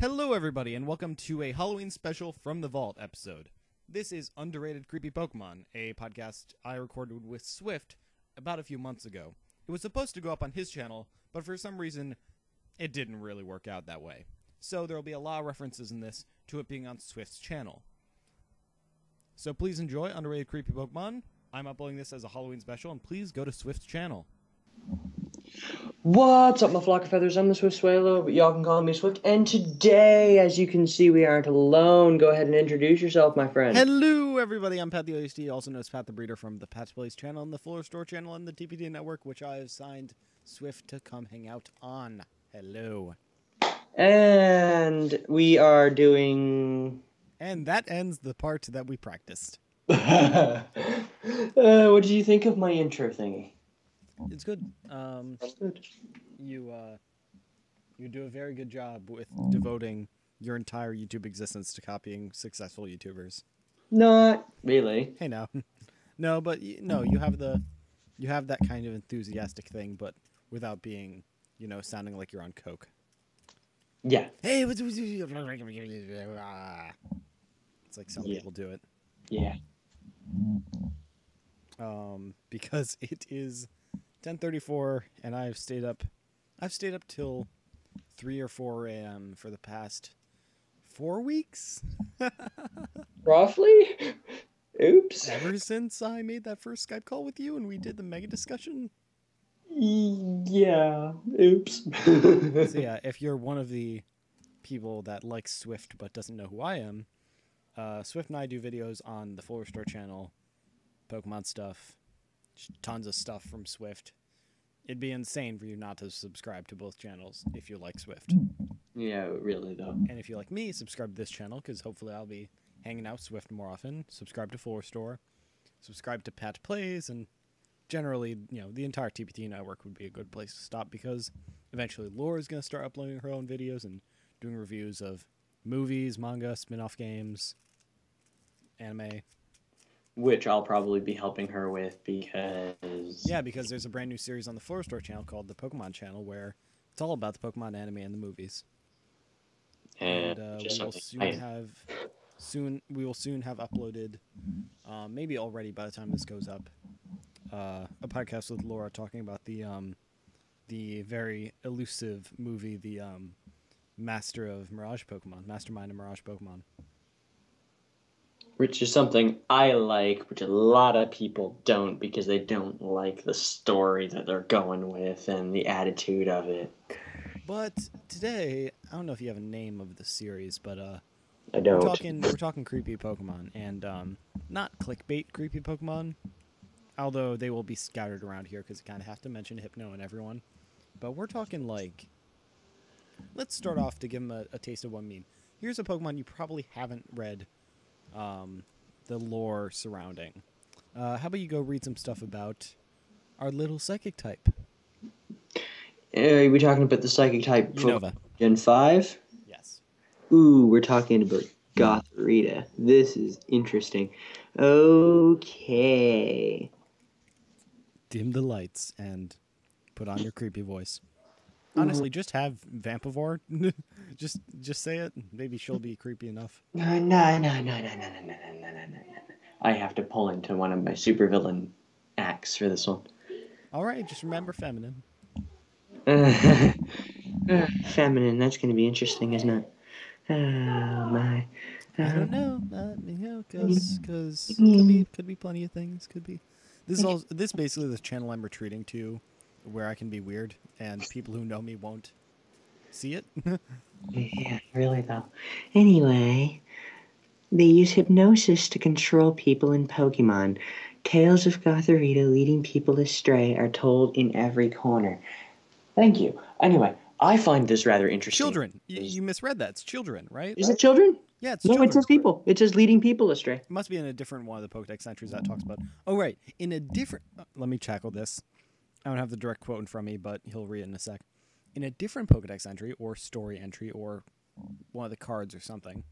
Hello everybody and welcome to a Halloween special from the Vault episode. This is Underrated Creepy Pokemon, a podcast I recorded with Swift about a few months ago. It was supposed to go up on his channel, but for some reason it didn't really work out that way. So there will be a lot of references in this to it being on Swift's channel. So please enjoy Underrated Creepy Pokemon. I'm uploading this as a Halloween special and please go to Swift's channel. What's up, my flock of feathers? I'm the Swift Swalo, but y'all can call me Swift. And today, as you can see, we aren't alone. Go ahead and introduce yourself, my friend. Hello, everybody. I'm Pat the OSD, also known as Pat the Breeder from the Pat's Place channel and the Full Restore channel and the TPT network, which I have signed Swift to come hang out on. Hello. And we are doing... And that ends the part that we practiced. What did you think of my intro thingy? It's good. You do a very good job with devoting your entire YouTube existence to copying successful YouTubers. Not really. Hey, no, no, but no, you have that kind of enthusiastic thing, but without being, you know, sounding like you're on coke. Yeah. Hey, it's like some people do it. Yeah. Because it is 10:34, and I've stayed up till 3 or 4 a.m. for the past 4 weeks. Roughly. Oops. Ever since I made that first Skype call with you and we did the mega discussion. Yeah. Oops. So yeah, if you're one of the people that likes Swift but doesn't know who I am, Swift and I do videos on the Full Restore channel, Pokemon stuff. Tons of stuff from Swift. It'd be insane for you not to subscribe to both channels if you like Swift. Yeah, really though. And if you like me, subscribe to this channel because hopefully I'll be hanging out Swift more often. Subscribe to Full Restore, subscribe to Pat Plays, and generally, you know, the entire TPT network would be a good place to stop because eventually Laura is going to start uploading her own videos and doing reviews of movies, manga, spin-off games, anime. Which I'll probably be helping her with because... Yeah, because there's a brand new series on the Full Restore channel called the Pokemon channel where it's all about the Pokemon anime and the movies. And we will soon have uploaded, maybe already by the time this goes up, a podcast with Laura talking about the very elusive movie, the Master of Mirage Pokemon, Mastermind of Mirage Pokemon. Which is something I like, which a lot of people don't because they don't like the story that they're going with and the attitude of it. But today, I don't know if you have a name of the series, but I don't. We're talking creepy Pokemon and not clickbait creepy Pokemon, although they will be scattered around here because I kind of have to mention Hypno and everyone. But we're talking like, let's start off to give them a taste of one meme. Here's a Pokemon you probably haven't read. The lore surrounding. How about you go read some stuff about our little psychic type? Are we talking about the psychic type from Gen 5? Yes. Ooh, we're talking about Gothorita. This is interesting. Okay. Dim the lights and put on your creepy voice. Honestly, just have Vampivoir. just say it. Maybe she'll be creepy enough. No. I have to pull into one of my supervillain acts for this one. All right, just remember feminine. Feminine. That's going to be interesting, isn't it? Oh my. I don't know. Because could be plenty of things. Could be. This is basically the channel I'm retreating to. Where I can be weird, and people who know me won't see it. Yeah, really though. Anyway, they use hypnosis to control people in Pokemon. Tales of Gothorita leading people astray are told in every corner. Thank you. Anyway, I find this rather interesting. Children. You misread that. It's children, right? Is it children? Yeah, it's children. No, it says people. It says leading people astray. It must be in a different one of the Pokedex entries that talks about... Oh, right. In a different... Let me tackle this. I don't have the direct quote in front of me, but he'll read it in a sec. In a different Pokedex entry or story entry or one of the cards or something,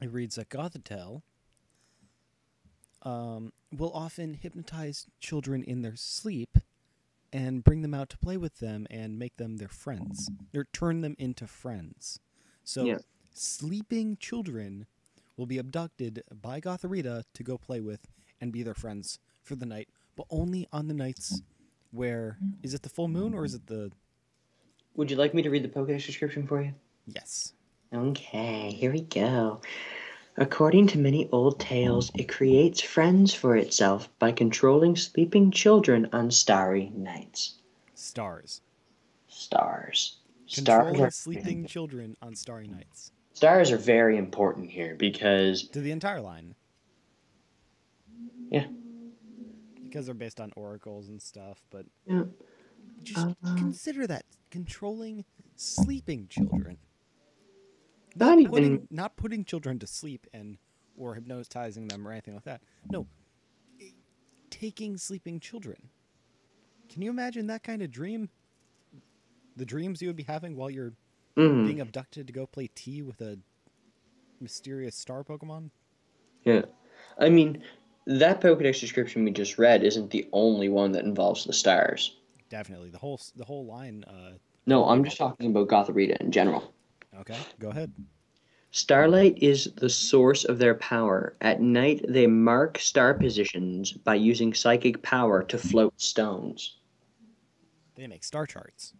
it reads that Gothitelle will often hypnotize children in their sleep and bring them out to play with them and make them their friends. Or turn them into friends. So sleeping children will be abducted by Gothorita to go play with and be their friends for the night, but only on the nights where... Is it the full moon or is it the... Would you like me to read the Pokédex description for you? Yes. Okay, here we go. According to many old tales, it creates friends for itself by controlling sleeping children on starry nights. Stars. Controlling sleeping children on starry nights. Stars are very important here because... To the entire line. Yeah. Because they're based on oracles and stuff, but... Yeah. Just consider that. Controlling sleeping children. Not putting children to sleep and or hypnotizing them or anything like that. No. Taking sleeping children. Can you imagine that kind of dream? The dreams you would be having while you're being abducted to go play tea with a mysterious star Pokemon? Yeah. I mean, that Pokedex description we just read isn't the only one that involves the stars. Definitely. The whole line... No, I'm just talking about Gothorita in general. Okay, go ahead. Starlight is the source of their power. At night, they mark star positions by using psychic power to float stones. They make star charts.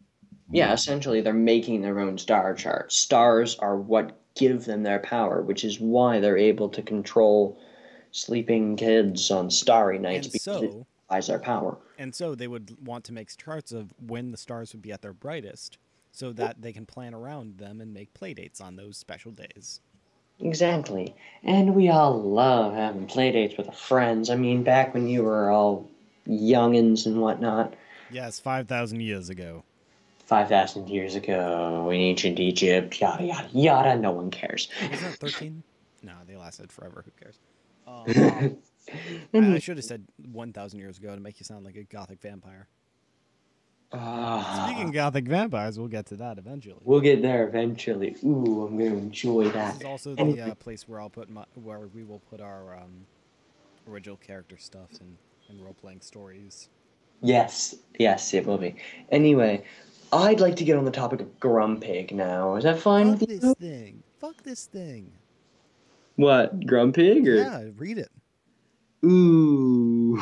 Yeah, essentially, they're making their own star charts. Stars are what give them their power, which is why they're able to control sleeping kids on starry nights because it applies their power. And so they would want to make charts of when the stars would be at their brightest, so that they can plan around them and make playdates on those special days. Exactly. And we all love having playdates with our friends. I mean, back when you were all youngins and whatnot. Yes, 5,000 years ago. 5,000 years ago in ancient Egypt, yada, yada, yada, no one cares. Was that 13? No, they lasted forever. Who cares? I should have said 1,000 years ago to make you sound like a gothic vampire. Speaking of gothic vampires, we'll get to that eventually. We'll get there eventually. Ooh, I'm going to enjoy that. This is also the place where we will put our original character stuff and role-playing stories. Yes, it will be. Anyway, I'd like to get on the topic of Grumpig now. Is that fine? Fuck this thing. What, Grumpig? Or... Yeah, read it. Ooh.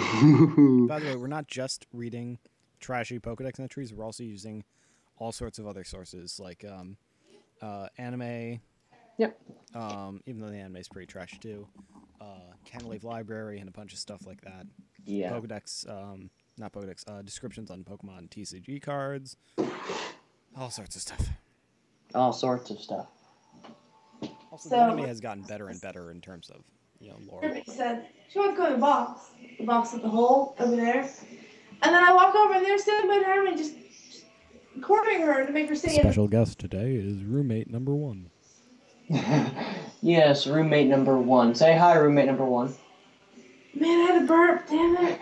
By the way, we're not just reading trashy Pokedex entries, we're also using all sorts of other sources like anime. Yep. Even though the anime is pretty trash too. Canalave Library and a bunch of stuff like that. Yeah. Pokedex, not Pokedex, descriptions on Pokemon TCG cards. All sorts of stuff. Also, the anime has gotten better and better in terms of, you know, lore. Perfect said, she wants to go to the box with the hole over there. And then I walk over and there's Cinnamon Herman just courting her to make her sing. Special guest today is roommate number one. Yes, roommate number one. Say hi, roommate number one. Man, I had a burp, damn it.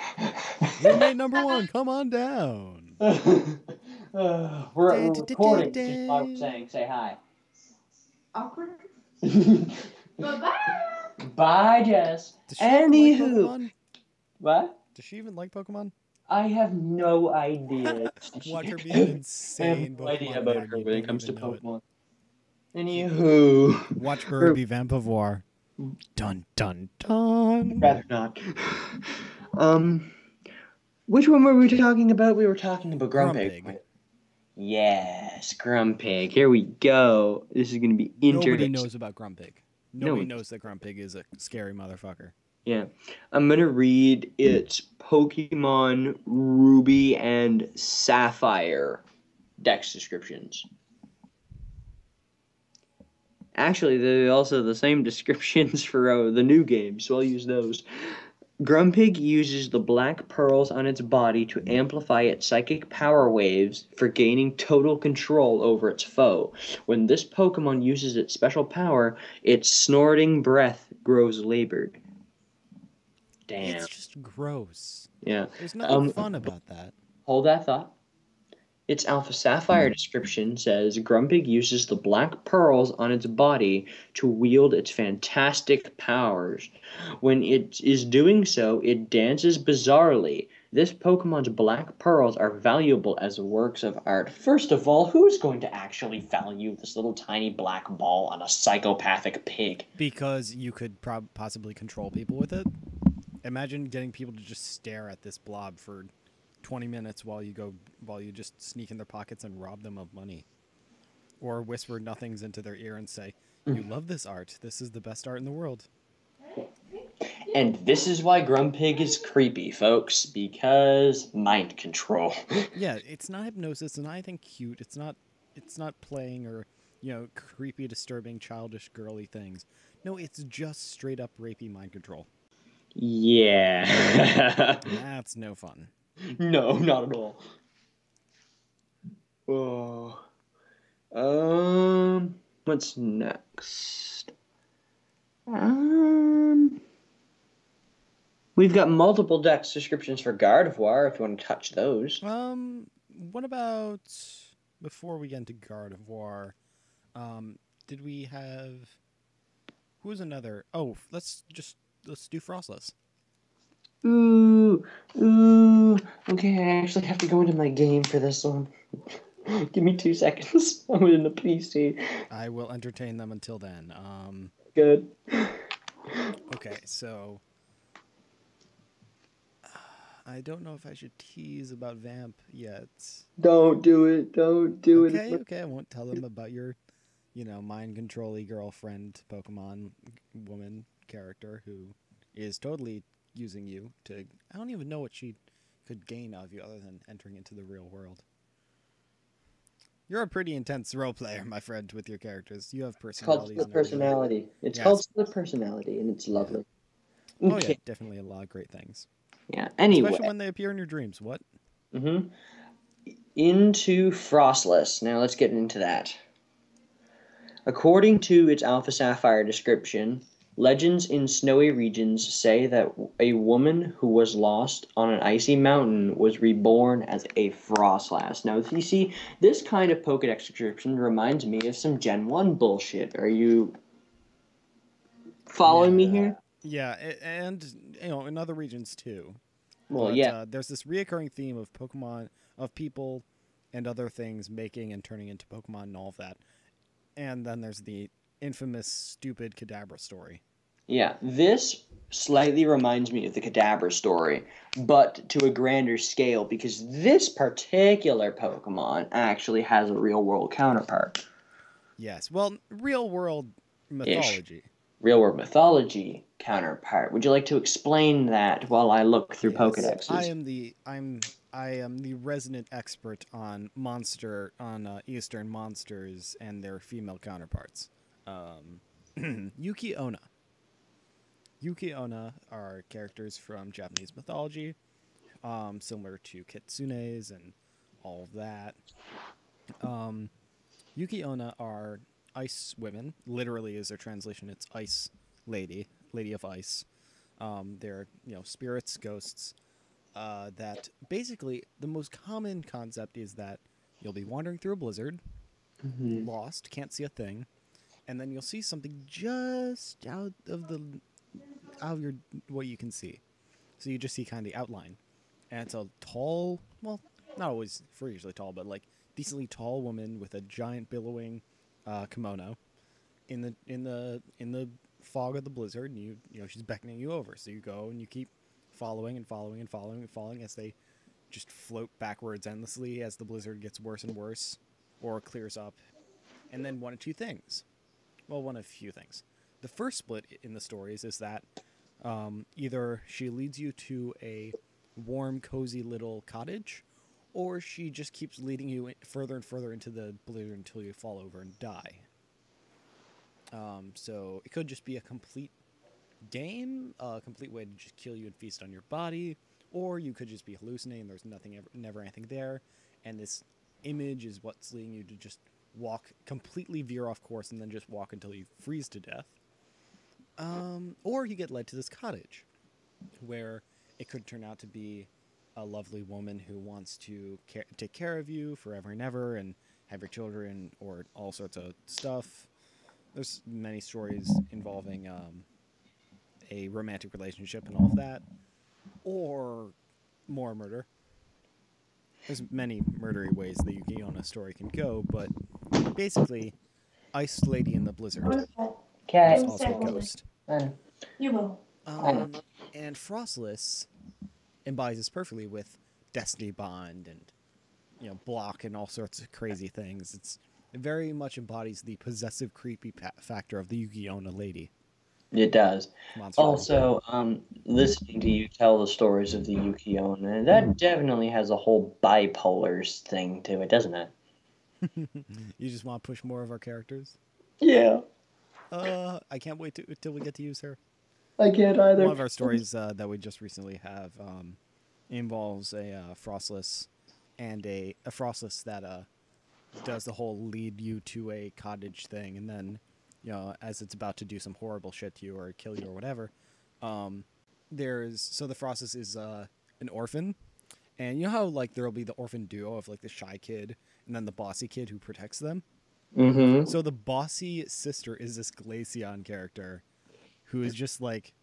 Roommate number one, come on down. We're recording just by saying, say hi. Awkward. Bye-bye. Bye, Jess. Anywho. What? Does she even like Pokemon? I have no idea. Watch her be an insane Pokemon. I have no idea about her when it comes to Pokemon. Anywho. Watch her be Vampivoir. Dun, dun, dun. Rather not. Which one were we talking about? We were talking about Grumpig. Yes, Grumpig. Here we go. This is going to be interesting. Nobody knows about Grumpig. Nobody knows that Grumpig is a scary motherfucker. Yeah, I'm going to read its Pokemon Ruby and Sapphire Dex descriptions. Actually, they're also the same descriptions for the new game, so I'll use those. Grumpig uses the black pearls on its body to amplify its psychic power waves for gaining total control over its foe. When this Pokemon uses its special power, its snorting breath grows labored. Damn. It's just gross. Yeah. There's nothing fun about that. Hold that thought. Its Alpha Sapphire description says, Grumpig uses the black pearls on its body to wield its fantastic powers. When it is doing so, it dances bizarrely, This Pokemon's black pearls are valuable as works of art. First of all, who's going to actually value this little tiny black ball on a psychopathic pig? Because you could possibly control people with it. Imagine getting people to just stare at this blob for 20 minutes while you just sneak in their pockets and rob them of money. Or whisper nothings into their ear and say, "You love this art. This is the best art in the world." And this is why Grumpig is creepy, folks, because mind control. Yeah, it's not hypnosis, and I think cute. It's not playing or, you know, creepy, disturbing, childish, girly things. No, it's just straight up rapey mind control. Yeah. That's no fun. No, not at all. Oh. What's next? We've got multiple dex descriptions for Gardevoir, if you want to touch those. What about, before we get into Gardevoir, did we have, who was another? Oh, let's do Froslass. Ooh, okay, I actually have to go into my game for this one. Give me 2 seconds, I'm in the PC. I will entertain them until then. Good. Okay, so... I don't know if I should tease about Vamp yet. Don't do it. Don't do it. Okay. I won't tell them about your, you know, mind control-y girlfriend Pokemon woman character who is totally using you to... I don't even know what she could gain out of you other than entering into the real world. You're a pretty intense role player, my friend, with your characters. You have personalities. It's called personality. It's called personality, and it's lovely. Yeah. Okay. Oh, yeah. Definitely a lot of great things. Yeah, anyway. Especially when they appear in your dreams. What? Mm-hmm. Into Froslass. Now let's get into that. According to its Alpha Sapphire description, legends in snowy regions say that a woman who was lost on an icy mountain was reborn as a Froslass. Now, if you see, this kind of Pokedex description reminds me of some Gen 1 bullshit. Are you following me here? Yeah, and, you know, in other regions, too. Well, but, yeah. There's this reoccurring theme of Pokemon, of people and other things making and turning into Pokemon and all of that. And then there's the infamous, stupid Kadabra story. Yeah, this slightly reminds me of the Kadabra story, but to a grander scale, because this particular Pokemon actually has a real-world counterpart. Yes, well, real-world mythology. Real-world mythology counterpart. Would you like to explain that while I look through Pokedexes? I am the resident expert on Eastern monsters and their female counterparts. Yuki Onna. Yuki Onna are characters from Japanese mythology, similar to Kitsunes and all of that. Yuki Onna are ice women, literally is their translation. It's ice lady, lady of ice. They're, you know, spirits, ghosts, that basically the most common concept is that you'll be wandering through a blizzard, lost, can't see a thing, and then you'll see something just out of what you can see. So you just see kind of the outline, and it's a tall, well, not always for usually tall, but like decently tall woman with a giant billowing kimono in the fog of the blizzard, and you know she's beckoning you over, so you go and you keep following as they just float backwards endlessly as the blizzard gets worse and worse or clears up. And then one of a few things. The first split in the stories is that either she leads you to a warm, cozy little cottage, or she just keeps leading you further and further into the blizzard until you fall over and die. So it could just be a complete game, a complete way to just kill you and feast on your body, or you could just be hallucinating. There's never anything there, and this image is what's leading you to just walk, completely veer off course, and then just walk until you freeze to death. Or you get led to this cottage, where it could turn out to be a lovely woman who wants to take care of you forever and ever and have your children or all sorts of stuff. There's many stories involving a romantic relationship and all of that. Or more murder. There's many murdery ways the Yuki Onna story can go, but basically, Ice Lady in the Blizzard. Okay. It's also a ghost. You will. And Froslass embodies this perfectly with Destiny Bond and, you know, block and all sorts of crazy things. It very much embodies the possessive, creepy factor of the Yuki Onna lady. It does. Monster also, listening to you tell the stories of the Yuki Onna, that definitely has a whole bipolars thing to it, doesn't it? You just want to push more of our characters? Yeah. I can't wait till we get to use her. I can't either. One of our stories that we just recently have involves a Froslass and a Froslass that does the whole lead you to a cottage thing, and then, you know, as it's about to do some horrible shit to you or kill you or whatever, so the Froslass is an orphan, and you know how like there'll be the orphan duo of like the shy kid and then the bossy kid who protects them. Mm-hmm. So the bossy sister is this Glaceon character who is just like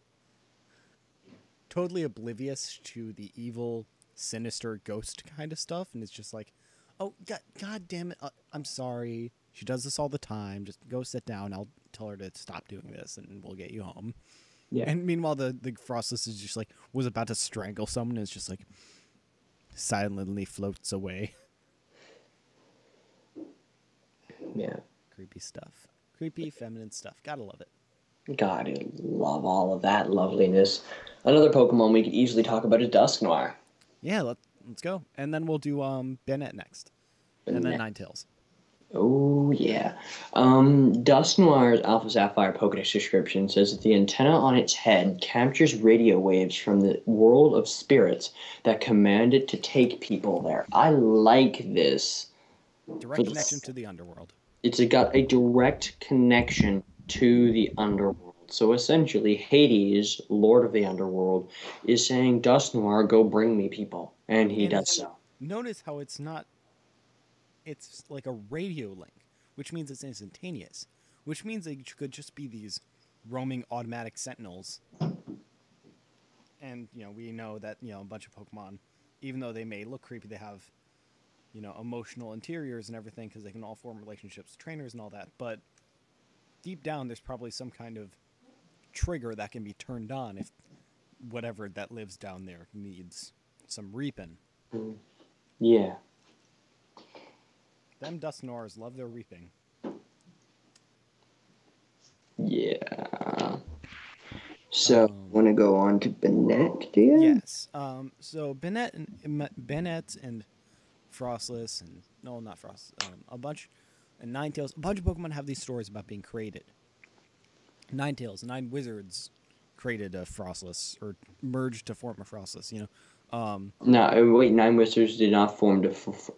totally oblivious to the evil, sinister ghost kind of stuff, and it's just like, oh, God damn it, I'm sorry. She does this all the time. Just go sit down. I'll tell her to stop doing this, and we'll get you home. Yeah. And meanwhile, the Froslass is just like, was about to strangle someone, and is just like, silently floats away. Yeah. Creepy stuff. Creepy, feminine stuff. Gotta love it. God, I love all of that loveliness. Another Pokemon we could easily talk about is Dusknoir. Yeah, let's go. And then we'll do Banette next. And then Ninetales. Oh, yeah. Dusknoir's Alpha Sapphire Pokedex description says that the antenna on its head captures radio waves from the world of spirits that command it to take people there. I like this. Direct connection to the underworld. It's got a direct connection to the underworld. So essentially, Hades, Lord of the Underworld, is saying, Dusknoir, go bring me people. And he does so. Notice how it's not... It's like a radio link, which means it's instantaneous. Which means they could just be these roaming automatic sentinels. And, you know, we know that, you know, a bunch of Pokemon, even though they may look creepy, they have, you know, emotional interiors and everything, because they can all form relationships with trainers and all that. But deep down, there's probably some kind of trigger that can be turned on if whatever that lives down there needs some reaping. Yeah. Them Dusknoirs love their reaping. Yeah. So, want to go on to Banette, do you? Yes. So, Banette and Froslass and... No, not Frost. A bunch... And Ninetales. A bunch of Pokemon have these stories about being created. Ninetales, 9 wizards created a Froslass, or merged to form a Froslass, you know. No, wait, 9 wizards did not form to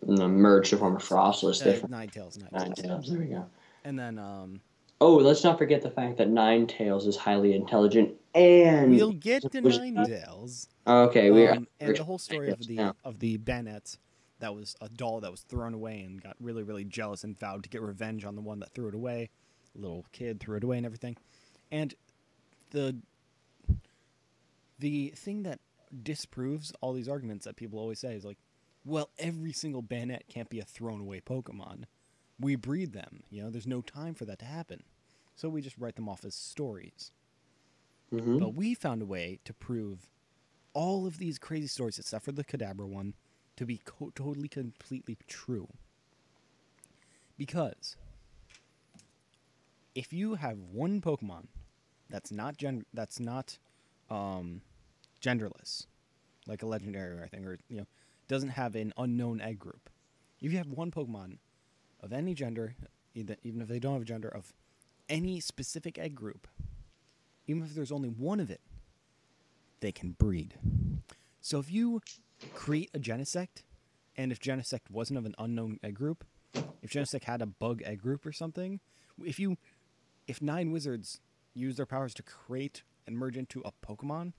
merge to form a Froslass. Ninetales, there we go. And then, oh, let's not forget the fact that Ninetales is highly intelligent, and... We'll get to Ninetales. Okay, we are... and the whole story of the Banette... That was a doll that was thrown away and got really, really jealous and vowed to get revenge on the one that threw it away. The little kid threw it away and everything. And the thing that disproves all these arguments that people always say is like, well, every single Banette can't be a thrown away Pokemon. We breed them. You know, there's no time for that to happen. So we just write them off as stories. Mm-hmm. But we found a way to prove all of these crazy stories, except for the Kadabra one, to be totally, completely true. Because if you have one Pokemon that's not genderless, like a legendary or anything, or, you know, doesn't have an unknown egg group, if you have one Pokemon of any gender, even if they don't have a gender, of any specific egg group, even if there's only one of it, they can breed. So if you create a Genesect, and if Genesect wasn't of an unknown egg group, if Genesect had a bug egg group or something, if 9 wizards use their powers to create and merge into a Pokemon,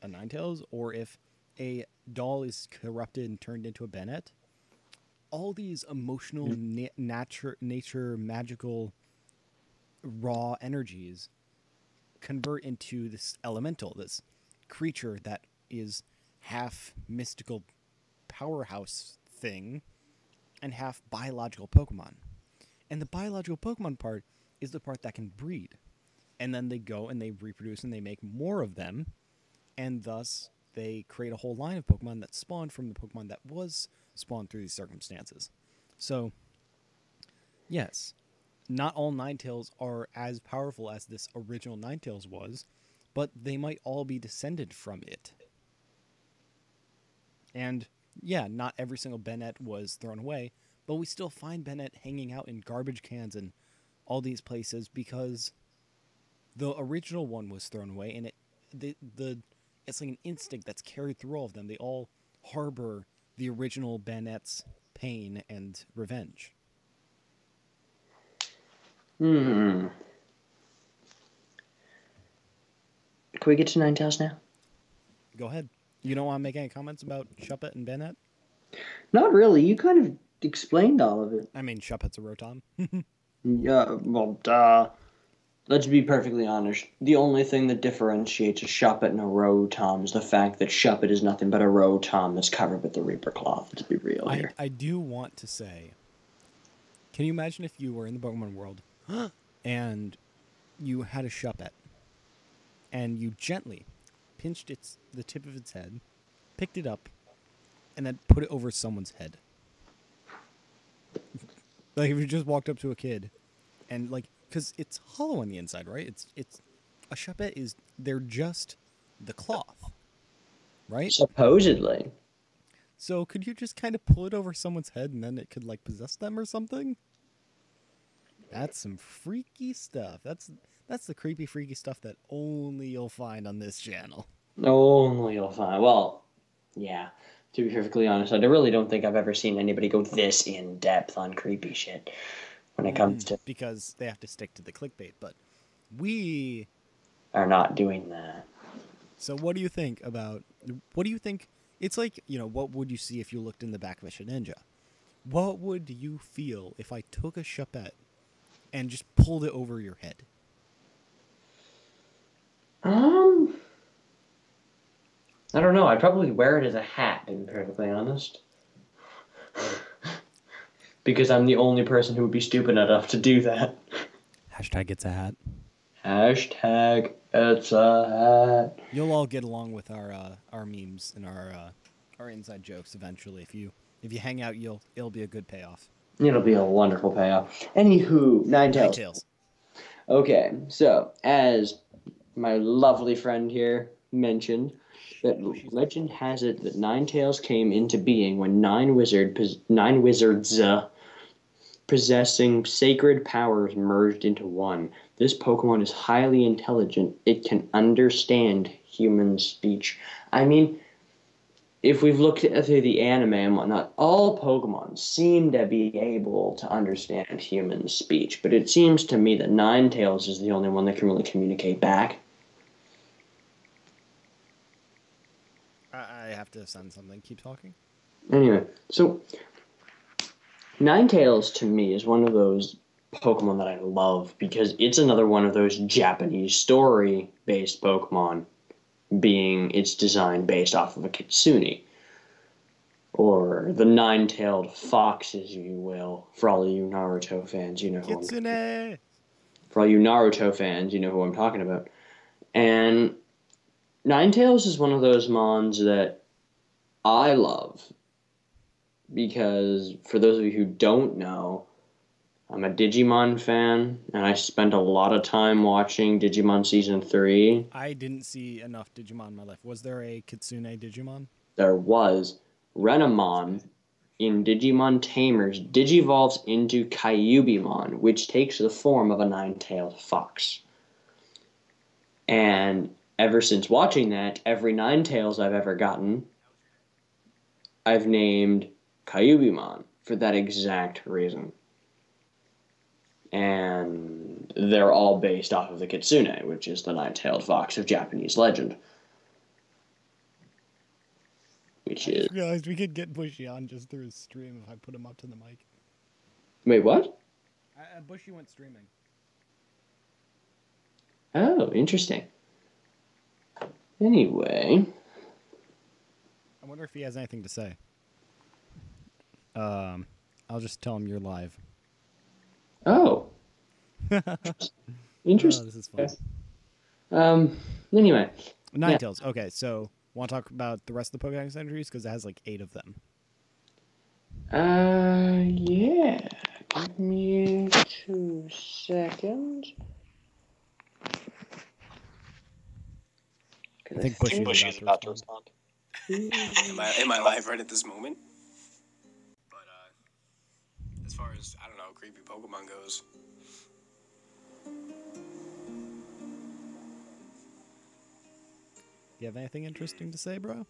a Ninetales, or if a doll is corrupted and turned into a Banette, all these emotional, nature, magical, raw energies convert into this elemental, this creature that is half mystical powerhouse thing and half biological Pokemon. And the biological Pokemon part is the part that can breed. And then they go and they reproduce and they make more of them. And thus, they create a whole line of Pokemon that spawned from the Pokemon that was spawned through these circumstances. So, yes, not all Ninetales are as powerful as this original Ninetales was, but they might all be descended from it. And, yeah, not every single Banette was thrown away, but we still find Banette hanging out in garbage cans and all these places because the original one was thrown away, and it's like an instinct that's carried through all of them. They all harbor the original Banette's pain and revenge. Hmm. Can we get to Ninetales now? Go ahead. You don't want to make any comments about Shuppet and Banette? Not really. You kind of explained all of it. I mean, Shuppet's a Rotom. Yeah, well, duh. Let's be perfectly honest. The only thing that differentiates a Shuppet and a Rotom is the fact that Shuppet is nothing but a Rotom that's covered with the Reaper Cloth, to be real here. I do want to say, can you imagine if you were in the Pokemon world and you had a Shuppet and you gently pinched the tip of its head, picked it up, and then put it over someone's head? Like if you just walked up to a kid and like... Because it's hollow on the inside, right? It's a Shuppet is they're just the cloth, right? Supposedly. So could you just kind of pull it over someone's head and then it could like possess them or something? That's some freaky stuff. That's the creepy, freaky stuff that only you'll find on this channel. Only you'll find. Well, yeah. To be perfectly honest, I really don't think I've ever seen anybody go this in depth on creepy shit. When it comes to... Because they have to stick to the clickbait, but we are not doing that. So what do you think about... What do you think... It's like, you know, what would you see if you looked in the back of a Greninja? What would you feel if I took a Shuppet and just pulled it over your head? I don't know. I'd probably wear it as a hat, to be perfectly honest. Because I'm the only person who would be stupid enough to do that. Hashtag it's a hat. Hashtag it's a hat. You'll all get along with our memes and our inside jokes eventually. If you hang out, it'll be a good payoff. It'll be a wonderful payoff. Anywho, Ninetales. Okay, so as my lovely friend here mentioned, that legend has it that Ninetales came into being when nine wizards possessing sacred powers merged into one. This Pokemon is highly intelligent. It can understand human speech. I mean, if we've looked through the anime and whatnot, all Pokemon seem to be able to understand human speech, but it seems to me that Ninetales is the only one that can really communicate back. I have to send something. Keep talking. Anyway, so Ninetales to me is one of those Pokemon that I love because it's another one of those Japanese story-based Pokemon, being its design based off of a Kitsune. Or the nine-tailed fox, as you will, for all you Naruto fans, you know who Kitsune! For all you Naruto fans, you know who I'm talking about. And Ninetales is one of those mons that I love because, for those of you who don't know, I'm a Digimon fan, and I spent a lot of time watching Digimon Season 3. I didn't see enough Digimon in my life. Was there a Kitsune Digimon? There was. Renamon in Digimon Tamers digivolves into Kyubimon, which takes the form of a nine-tailed fox. And ever since watching that, every Ninetales I've ever gotten, I've named Kyubimon for that exact reason. And they're all based off of the Kitsune, which is the nine-tailed fox of Japanese legend. Which is... I just realized we could get Bushy on just through his stream if I put him up to the mic. Wait, what? Bushy went streaming. Oh, interesting. Anyway, wonder if he has anything to say. I'll just tell him you're live. Oh. Interesting. Oh, this is fun. Anyway. Ninetales. Yeah. Okay, so want to talk about the rest of the Pokédex entries? Because it has like 8 of them. Yeah. Give me 2 seconds. I think Bushy is about to respond. Am I live right at this moment? But as far as, I don't know, creepy Pokemon goes. You have anything interesting to say, bro?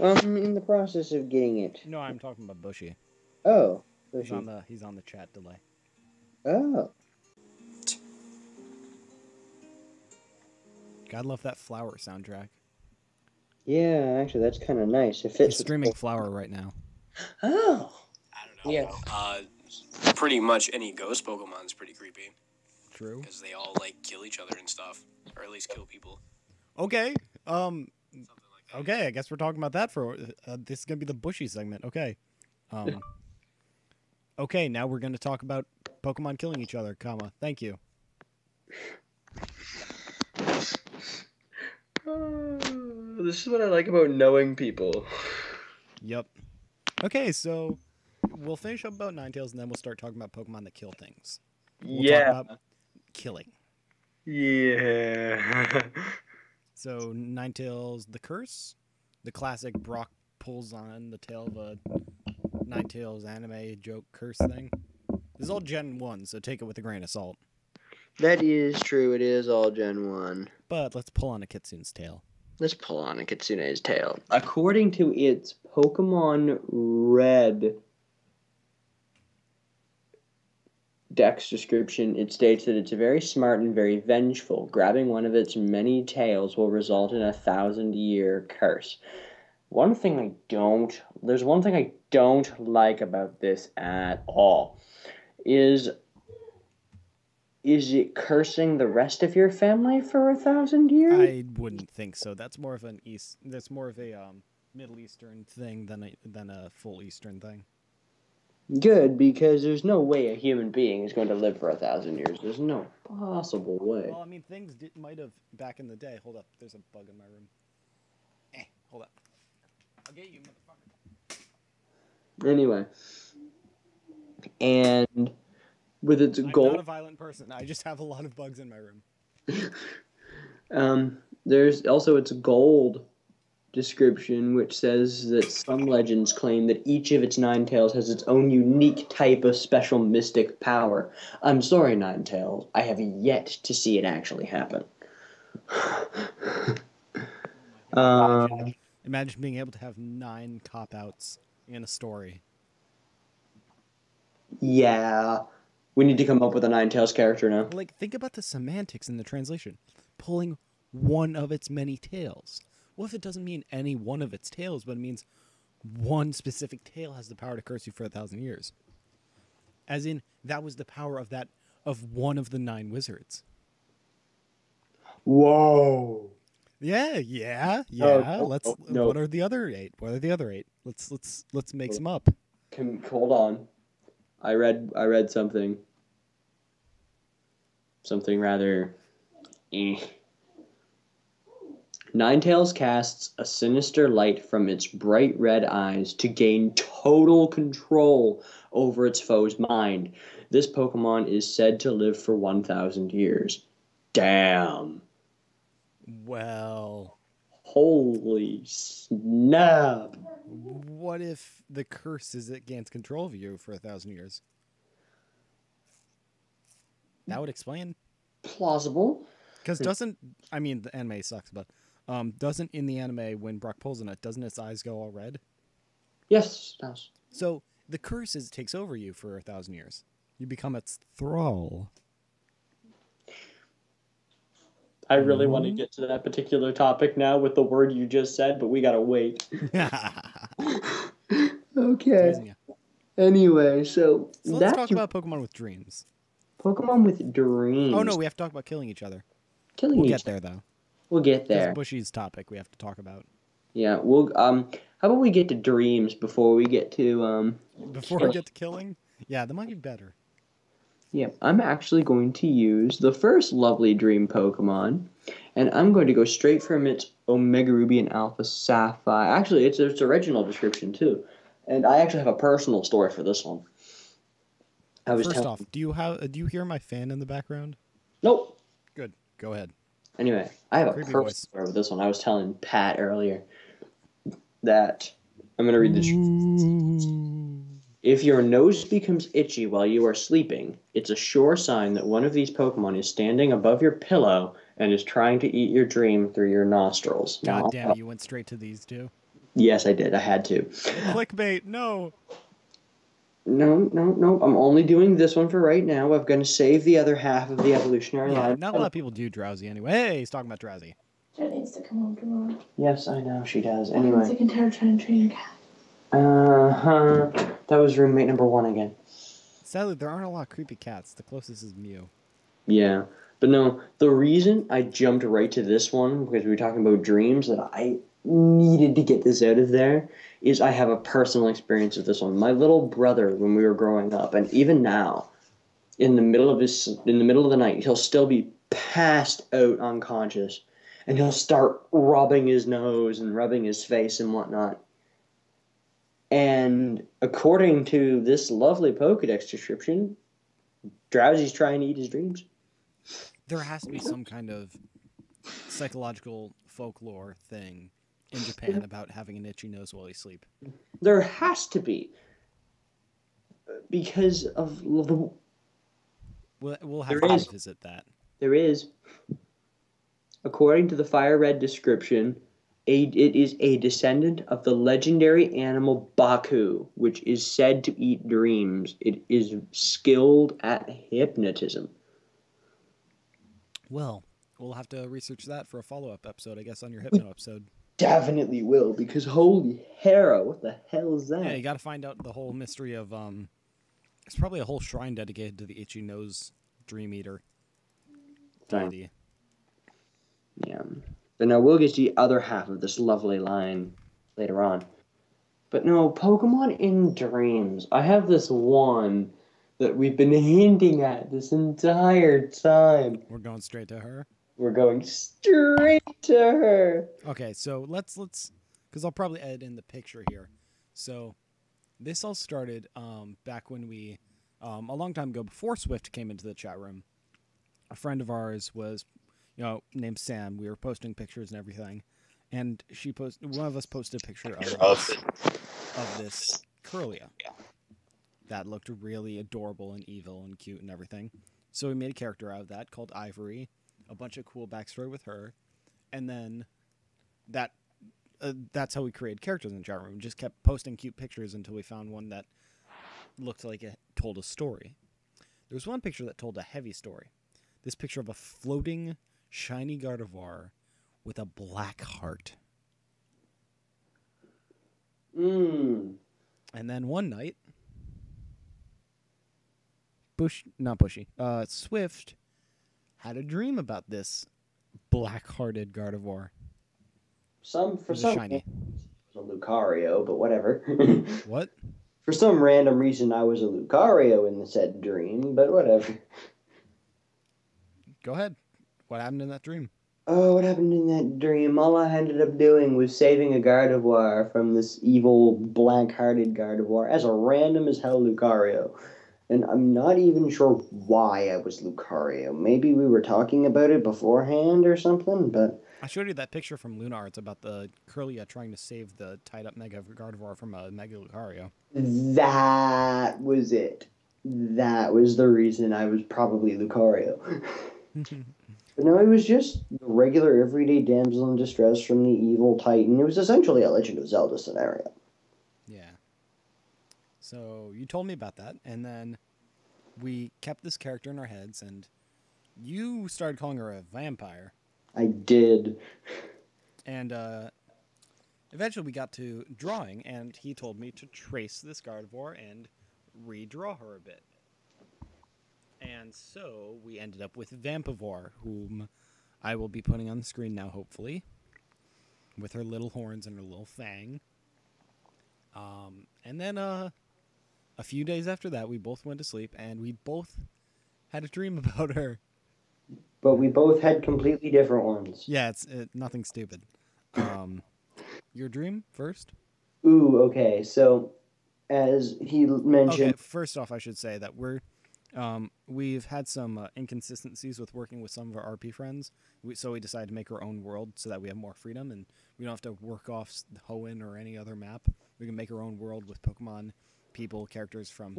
I'm in the process of getting it. No, I'm talking about Bushy. Oh, Bushy. He's on the chat delay. Oh. God, love that flower soundtrack. Yeah, actually, that's kind of nice. If it's streaming flower right now. Oh. I don't know. Yeah. Pretty much any ghost Pokemon's pretty creepy. True. Because they all like kill each other and stuff, or at least kill people. Okay. Like okay, I guess we're talking about that for. This is gonna be the Bushy segment. Okay. Okay, now we're gonna talk about Pokemon killing each other. Comma. Thank you. This is what I like about knowing people. Yep. Okay, so we'll finish up about Ninetales, and then we'll start talking about Pokemon that kill things. We'll talk about killing. Yeah. So Ninetales, the curse, the classic Brock pulls on the tail of a Ninetales anime joke curse thing. This is all Gen 1, so take it with a grain of salt. That is true. It is all Gen 1. But let's pull on a Kitsune's tail. Let's pull on a Kitsune's tail. According to its Pokemon Red Dex description, it states that it's very smart and very vengeful. Grabbing one of its many tails will result in a 1,000-year curse. There's one thing I don't like about this at all. Is it cursing the rest of your family for 1,000 years? I wouldn't think so. That's more of an Middle Eastern thing than a full Eastern thing. Good, because there's no way a human being is going to live for 1,000 years. There's no possible way. Well, I mean, things might have back in the day. Hold up, there's a bug in my room. Hold up. I'll get you, motherfucker. Anyway, and. With its goal. I'm not a violent person. I just have a lot of bugs in my room. There's also its gold description, which says that some legends claim that each of its Ninetales has its own unique type of special mystic power. I'm sorry, Ninetales. I have yet to see it actually happen. Imagine being able to have 9 cop-outs in a story. Yeah. We need to come up with a Ninetales character now. Like, think about the semantics in the translation. Pulling one of its many tails. What if it doesn't mean any one of its tails, but it means one specific tail has the power to curse you for 1,000 years? As in, that was the power of one of the 9 wizards. Whoa. Yeah. No. What are the other 8? What are the other 8? Let's make some up. Hold on. I read something. Something rather. Ninetales casts a sinister light from its bright red eyes to gain total control over its foe's mind. This Pokemon is said to live for 1,000 years. Damn. Well. Holy snap. What if the curse is it gains control of you for 1,000 years? That would explain. Plausible. Because the anime sucks, but doesn't in the anime when Brock pulls on it, doesn't its eyes go all red? Yes, it does. So the curse is it takes over you for 1,000 years. You become its thrall. I really want to get to that particular topic now with the word you just said, but we gotta wait. Okay. Anyway, so let's talk about Pokemon with dreams. Pokemon with dreams. Oh no, we have to talk about killing each other. We'll get there though. We'll get there. That's Bushy's topic we have to talk about. Yeah, we'll how about we get to dreams before we get to killing? Yeah, that might be better. Yeah, I'm actually going to use the first lovely dream Pokemon, and I'm going to go straight from its Omega Ruby and Alpha Sapphire. Actually, it's its original description too, and I actually have a personal story for this one. First off, do you hear my fan in the background? Nope. Good. Go ahead. Anyway, I have a personal story with this one. I was telling Pat earlier that I'm going to read this. If your nose becomes itchy while you are sleeping, it's a sure sign that one of these Pokemon is standing above your pillow and is trying to eat your dream through your nostrils. God damn, you went straight to these two. Yes, I did. I had to. Clickbait, no. No. I'm only doing this one for right now. I'm going to save the other half of the evolutionary line. Not a lot of people do Drowsy anyway. Hey, he's talking about Drowsy. Jen needs to come over tomorrow. Yes, I know. She does. Anyway. I'm sick and tired of trying to train your cat. That was roommate number one again. Sadly, there aren't a lot of creepy cats. The closest is Mew. Yeah. But no, the reason I jumped right to this one, because we were talking about dreams, that I needed to get this out of there, is I have a personal experience with this one. My little brother, when we were growing up, and even now, in the middle of the night, he'll still be passed out unconscious, and he'll start rubbing his nose and rubbing his face and whatnot. And according to this lovely Pokedex description, Drowsy's trying to eat his dreams. There has to be some kind of psychological folklore thing in Japan about having an itchy nose while you sleep. There has to be. Because of... We'll have to revisit that. There is. According to the Fire Red description... It is a descendant of the legendary animal Baku, which is said to eat dreams. It is skilled at hypnotism. Well, we'll have to research that for a follow-up episode, I guess, on your hypno episode. Definitely will, because holy hero, what the hell is that? Yeah, you got to find out the whole mystery of, it's probably a whole shrine dedicated to the itchy nose dream eater. Deity. Yeah. But no, we'll get to the other half of this lovely line later on. But no, Pokemon in dreams. I have this one that we've been hinting at this entire time. We're going straight to her? We're going straight to her. Okay, so let's because I'll probably edit in the picture here. So this all started back when we, a long time ago, before Swift came into the chat room, a friend of ours was... named Sam. We were posting pictures and everything, and she posted. One of us posted a picture of this Kirlia that looked really adorable and evil and cute and everything. So we made a character out of that called Ivory. A bunch of cool backstory with her, and then that's how we created characters in the chat room. We just kept posting cute pictures until we found one that looked like it told a story. There was one picture that told a heavy story. This picture of a floating shiny Gardevoir with a black heart. Mm. And then one night, Swift had a dream about this black-hearted Gardevoir. It was a Lucario, but whatever. What? For some random reason, I was a Lucario in the said dream, but whatever. Go ahead. What happened in that dream? Oh, what happened in that dream? All I ended up doing was saving a Gardevoir from this evil, black-hearted Gardevoir as a random as hell Lucario. And I'm not even sure why I was Lucario. Maybe we were talking about it beforehand or something, but... I showed you that picture from Lunar. It's about the Kirlia trying to save the tied-up Mega Gardevoir from a Mega Lucario. That was it. That was the reason I was probably Lucario. But no, it was just the regular everyday damsel in distress from the evil Titan. It was essentially a Legend of Zelda scenario. Yeah. So you told me about that, and then we kept this character in our heads, and you started calling her a vampire. I did. And eventually we got to drawing, and he told me to trace this Gardevoir and redraw her a bit. And so we ended up with Vampivoir, whom I will be putting on the screen now, hopefully. with her little horns and her little fang. And then a few days after that, we both went to sleep, and we both had a dream about her. But we both had completely different ones. Yeah, it's nothing stupid. Your dream first? Ooh, okay. So, as he mentioned... Okay, first off, I should say that we've had some inconsistencies with working with some of our RP friends, so we decided to make our own world so that we have more freedom, and we don't have to work off Hoenn or any other map. We can make our own world with Pokemon, people, characters from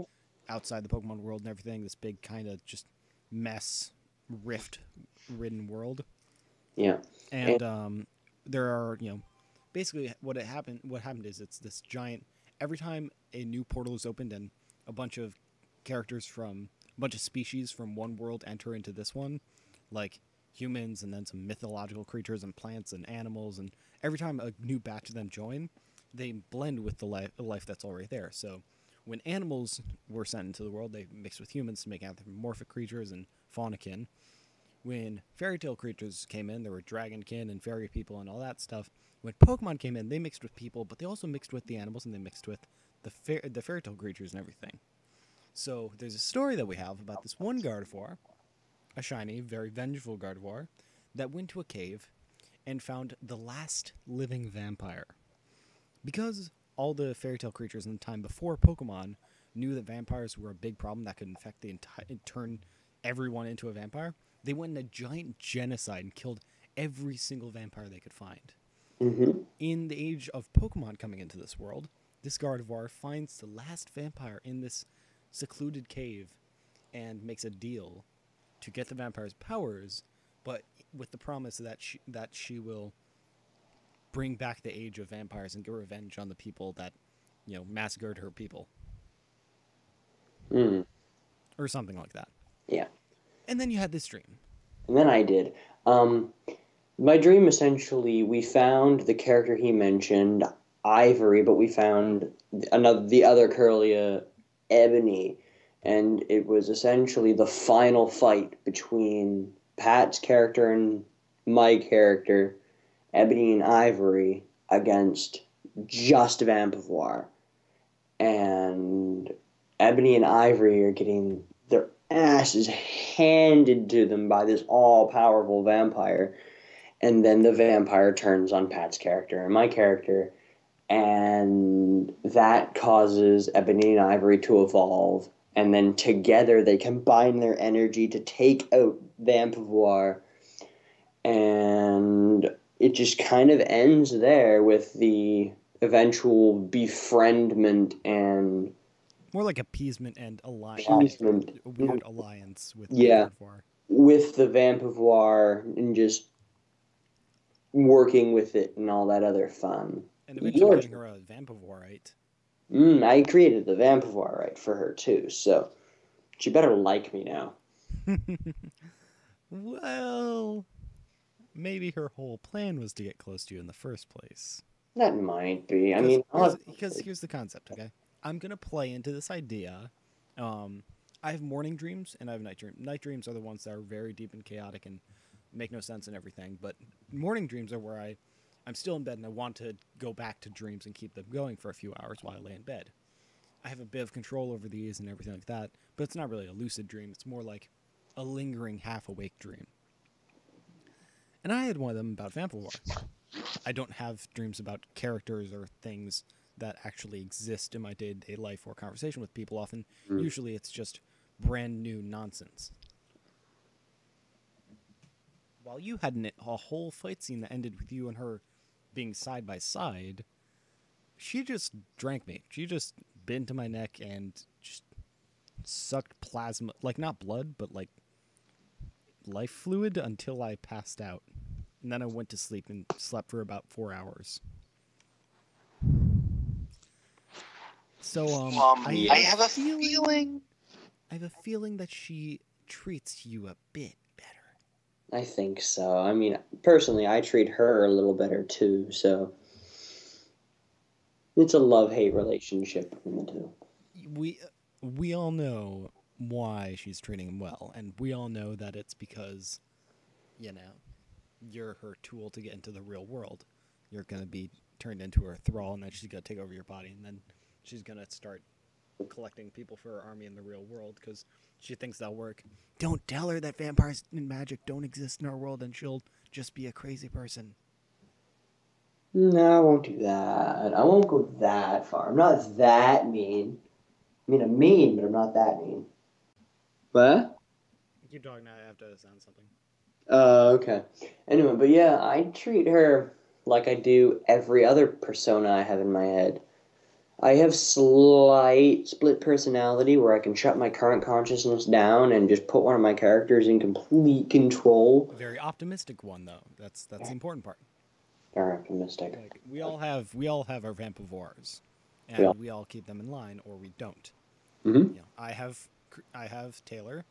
outside the Pokemon world and everything, this big kind of just mess, rift-ridden world. Yeah. And there are, you know, basically what happened is it's this giant, every time a new portal is opened and a bunch of characters from a bunch of species from one world enter into this one, like humans and then some mythological creatures and plants and animals, and every time a new batch of them join, they blend with the life that's already there. So when animals were sent into the world, they mixed with humans to make anthropomorphic creatures and faunakin. When fairy tale creatures came in, there were dragonkin and fairy people and all that stuff. When Pokemon came in, they mixed with people, but they also mixed with the animals, and they mixed with the fairy tale creatures and everything. So there's a story that we have about this one Gardevoir, a shiny, very vengeful Gardevoir, that went to a cave and found the last living vampire. Because all the fairy tale creatures in the time before Pokemon knew that vampires were a big problem that could infect the entire, turn everyone into a vampire, they went in a giant genocide and killed every single vampire they could find. Mm-hmm. In the age of Pokemon coming into this world, this Gardevoir finds the last vampire in this secluded cave and makes a deal to get the vampire's powers, but with the promise that she will bring back the age of vampires and get revenge on the people that, you know, massacred her people. Mm. Or something like that. Yeah. And then you had this dream. And then I did. My dream, essentially, we found the character he mentioned, Ivory, but we found the other Kirlia, Ebony, and it was essentially the final fight between Pat's character and my character, Ebony and Ivory, against just Vampivoir. And Ebony and Ivory are getting their asses handed to them by this all-powerful vampire, and then the vampire turns on Pat's character and my character, and that causes Ebony and Ivory to evolve, and then together they combine their energy to take out Vampivoir, and it just kind of ends there with the eventual befriendment and... More like appeasement and alliance. Appeasement. A weird alliance with Vampivoir. With the Vampivoir and just working with it and all that other fun. And eventually getting her a Vampivorite. I created the Vampivorite for her, too, so she better like me now. Well, maybe her whole plan was to get close to you in the first place. That might be. I mean, because here's the concept, okay? I'm going to play into this idea. I have morning dreams and I have night dreams. Night dreams are the ones that are very deep and chaotic and make no sense and everything, but morning dreams are where I'm still in bed and I want to go back to dreams and keep them going for a few hours while I lay in bed. I have a bit of control over these and everything like that, but it's not really a lucid dream. It's more like a lingering half-awake dream. And I had one of them about Vampivoir. I don't have dreams about characters or things that actually exist in my day-to-day life or conversation with people often. Mm. Usually it's just brand new nonsense. While you had a whole fight scene that ended with you and her being side by side, she just drank me. She just bit into my neck and just sucked plasma, like not blood, but like life fluid until I passed out. And then I went to sleep and slept for about 4 hours. So, I have a feeling that she treats you a bit. I think so. I mean, personally, I treat her a little better, too, so it's a love-hate relationship between the two. We all know why she's treating him well, and we all know that it's because, you know, you're her tool to get into the real world. you're going to be turned into her thrall, and then she's going to take over your body, and then she's going to start collecting people for her army in the real world because she thinks that'll work. Don't tell her that vampires and magic don't exist in our world, and she'll just be a crazy person. No, I won't do that. I won't go that far. I'm not that mean. I mean, I'm mean, but I'm not that mean. What? Keep talking now. I have to sound something. Okay. Anyway, but yeah, I treat her like I do every other persona I have in my head. I have slight split personality where I can shut my current consciousness down and just put one of my characters in complete control. A very optimistic one, though. That's the important part. Very optimistic. Like, we all have our Vampivores, and we all keep them in line, or we don't. Mm-hmm. You know, I have Taylor,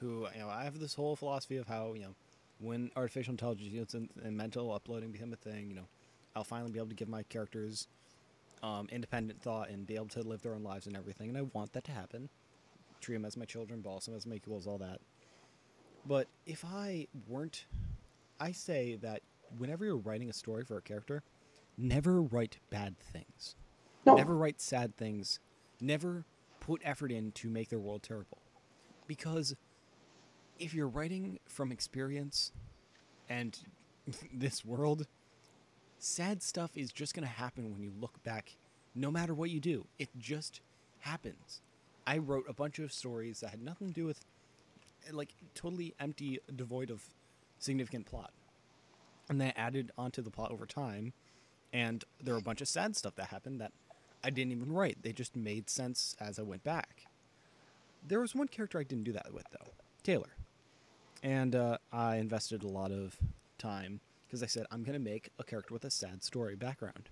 who, you know, I have this whole philosophy of how, you know, when artificial intelligence and mental uploading become a thing, you know, I'll finally be able to give my characters independent thought and be able to live their own lives and everything, and I want that to happen. Treat them as my children, boss them as my equals, all that. But if I weren't, I say that whenever you're writing a story for a character, never write bad things. No. Never write sad things. Never put effort in to make their world terrible. Because if you're writing from experience and this world, sad stuff is just going to happen when you look back, no matter what you do. It just happens. I wrote a bunch of stories that had nothing to do with, like, totally empty, devoid of significant plot. And that added onto the plot over time, and there were a bunch of sad stuff that happened that I didn't even write. They just made sense as I went back. There was one character I didn't do that with, though. Taylor. And I invested a lot of time because I said, I'm going to make a character with a sad story background.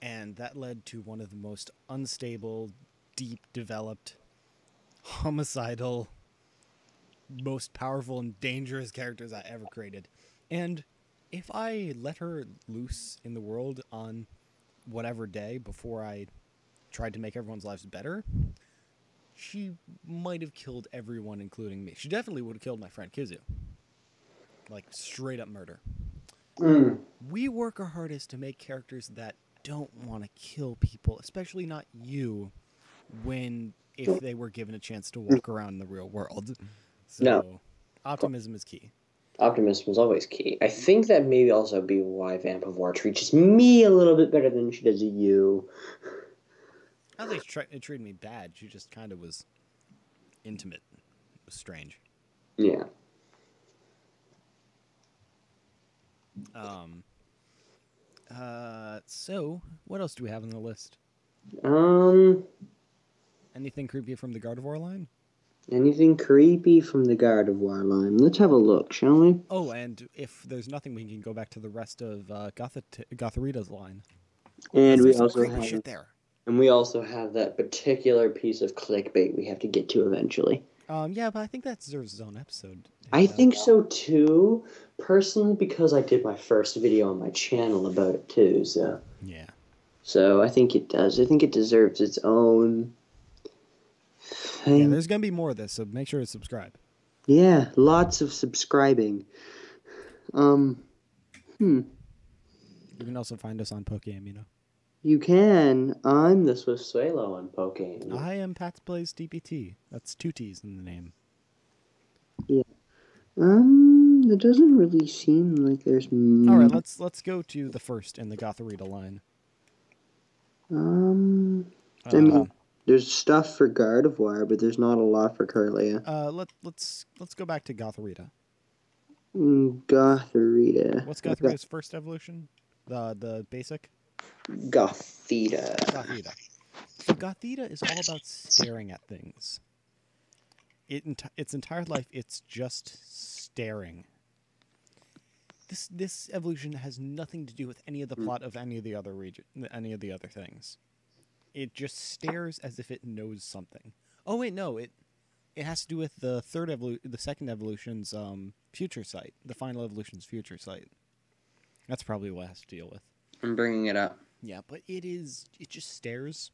And that led to one of the most unstable, deep, developed, homicidal, most powerful and dangerous characters I ever created. And if I let her loose in the world on whatever day before I tried to make everyone's lives better, she might have killed everyone, including me. She definitely would have killed my friend Kizu. Like, straight up murder. Mm. We work our hardest to make characters that don't want to kill people, especially not you, if they were given a chance to walk around in the real world. So, no. Optimism is key. Optimism is always key. I think that may also be why Vampivoir treats me a little bit better than she does you. I don't think she treated me bad. She just kind of was intimate. It was strange. Yeah. So, what else do we have on the list? Anything creepy from the Gardevoir line? Anything creepy from the Gardevoir line? Let's have a look, shall we? Oh, and if there's nothing, we can go back to the rest of Gothorita's line. And we also have shit there. And we also have that particular piece of clickbait we have to get to eventually. Yeah, but I think that deserves its own episode. I think so too, personally, because I did my first video on my channel about it too. So yeah. So I think it does. I think it deserves its own. Yeah, there's going to be more of this, so make sure to subscribe. Yeah, lots of subscribing. You can also find us on Pokemon, you know. You can. I'm the Swift Swalo on Pokemon. I am Pat's Plays TPT. That's two T's in the name. Yeah. It doesn't really seem like there's... All right, let's go to the first in the Gothorita line. I mean, there's stuff for Gardevoir, but there's not a lot for Kirlia. Let's go back to Gothorita. Gothorita. What's Gothorita's first evolution? The basic. Gothita. So Gothita is all about staring at things. Its entire life, it's just staring. This evolution has nothing to do with any of the plot of any of the other things. It just stares as if it knows something. Oh wait, no, it has to do with the second evolution's future sight, the final evolution's future sight. That's probably what it has to deal with. I'm bringing it up. Yeah, but it just stares.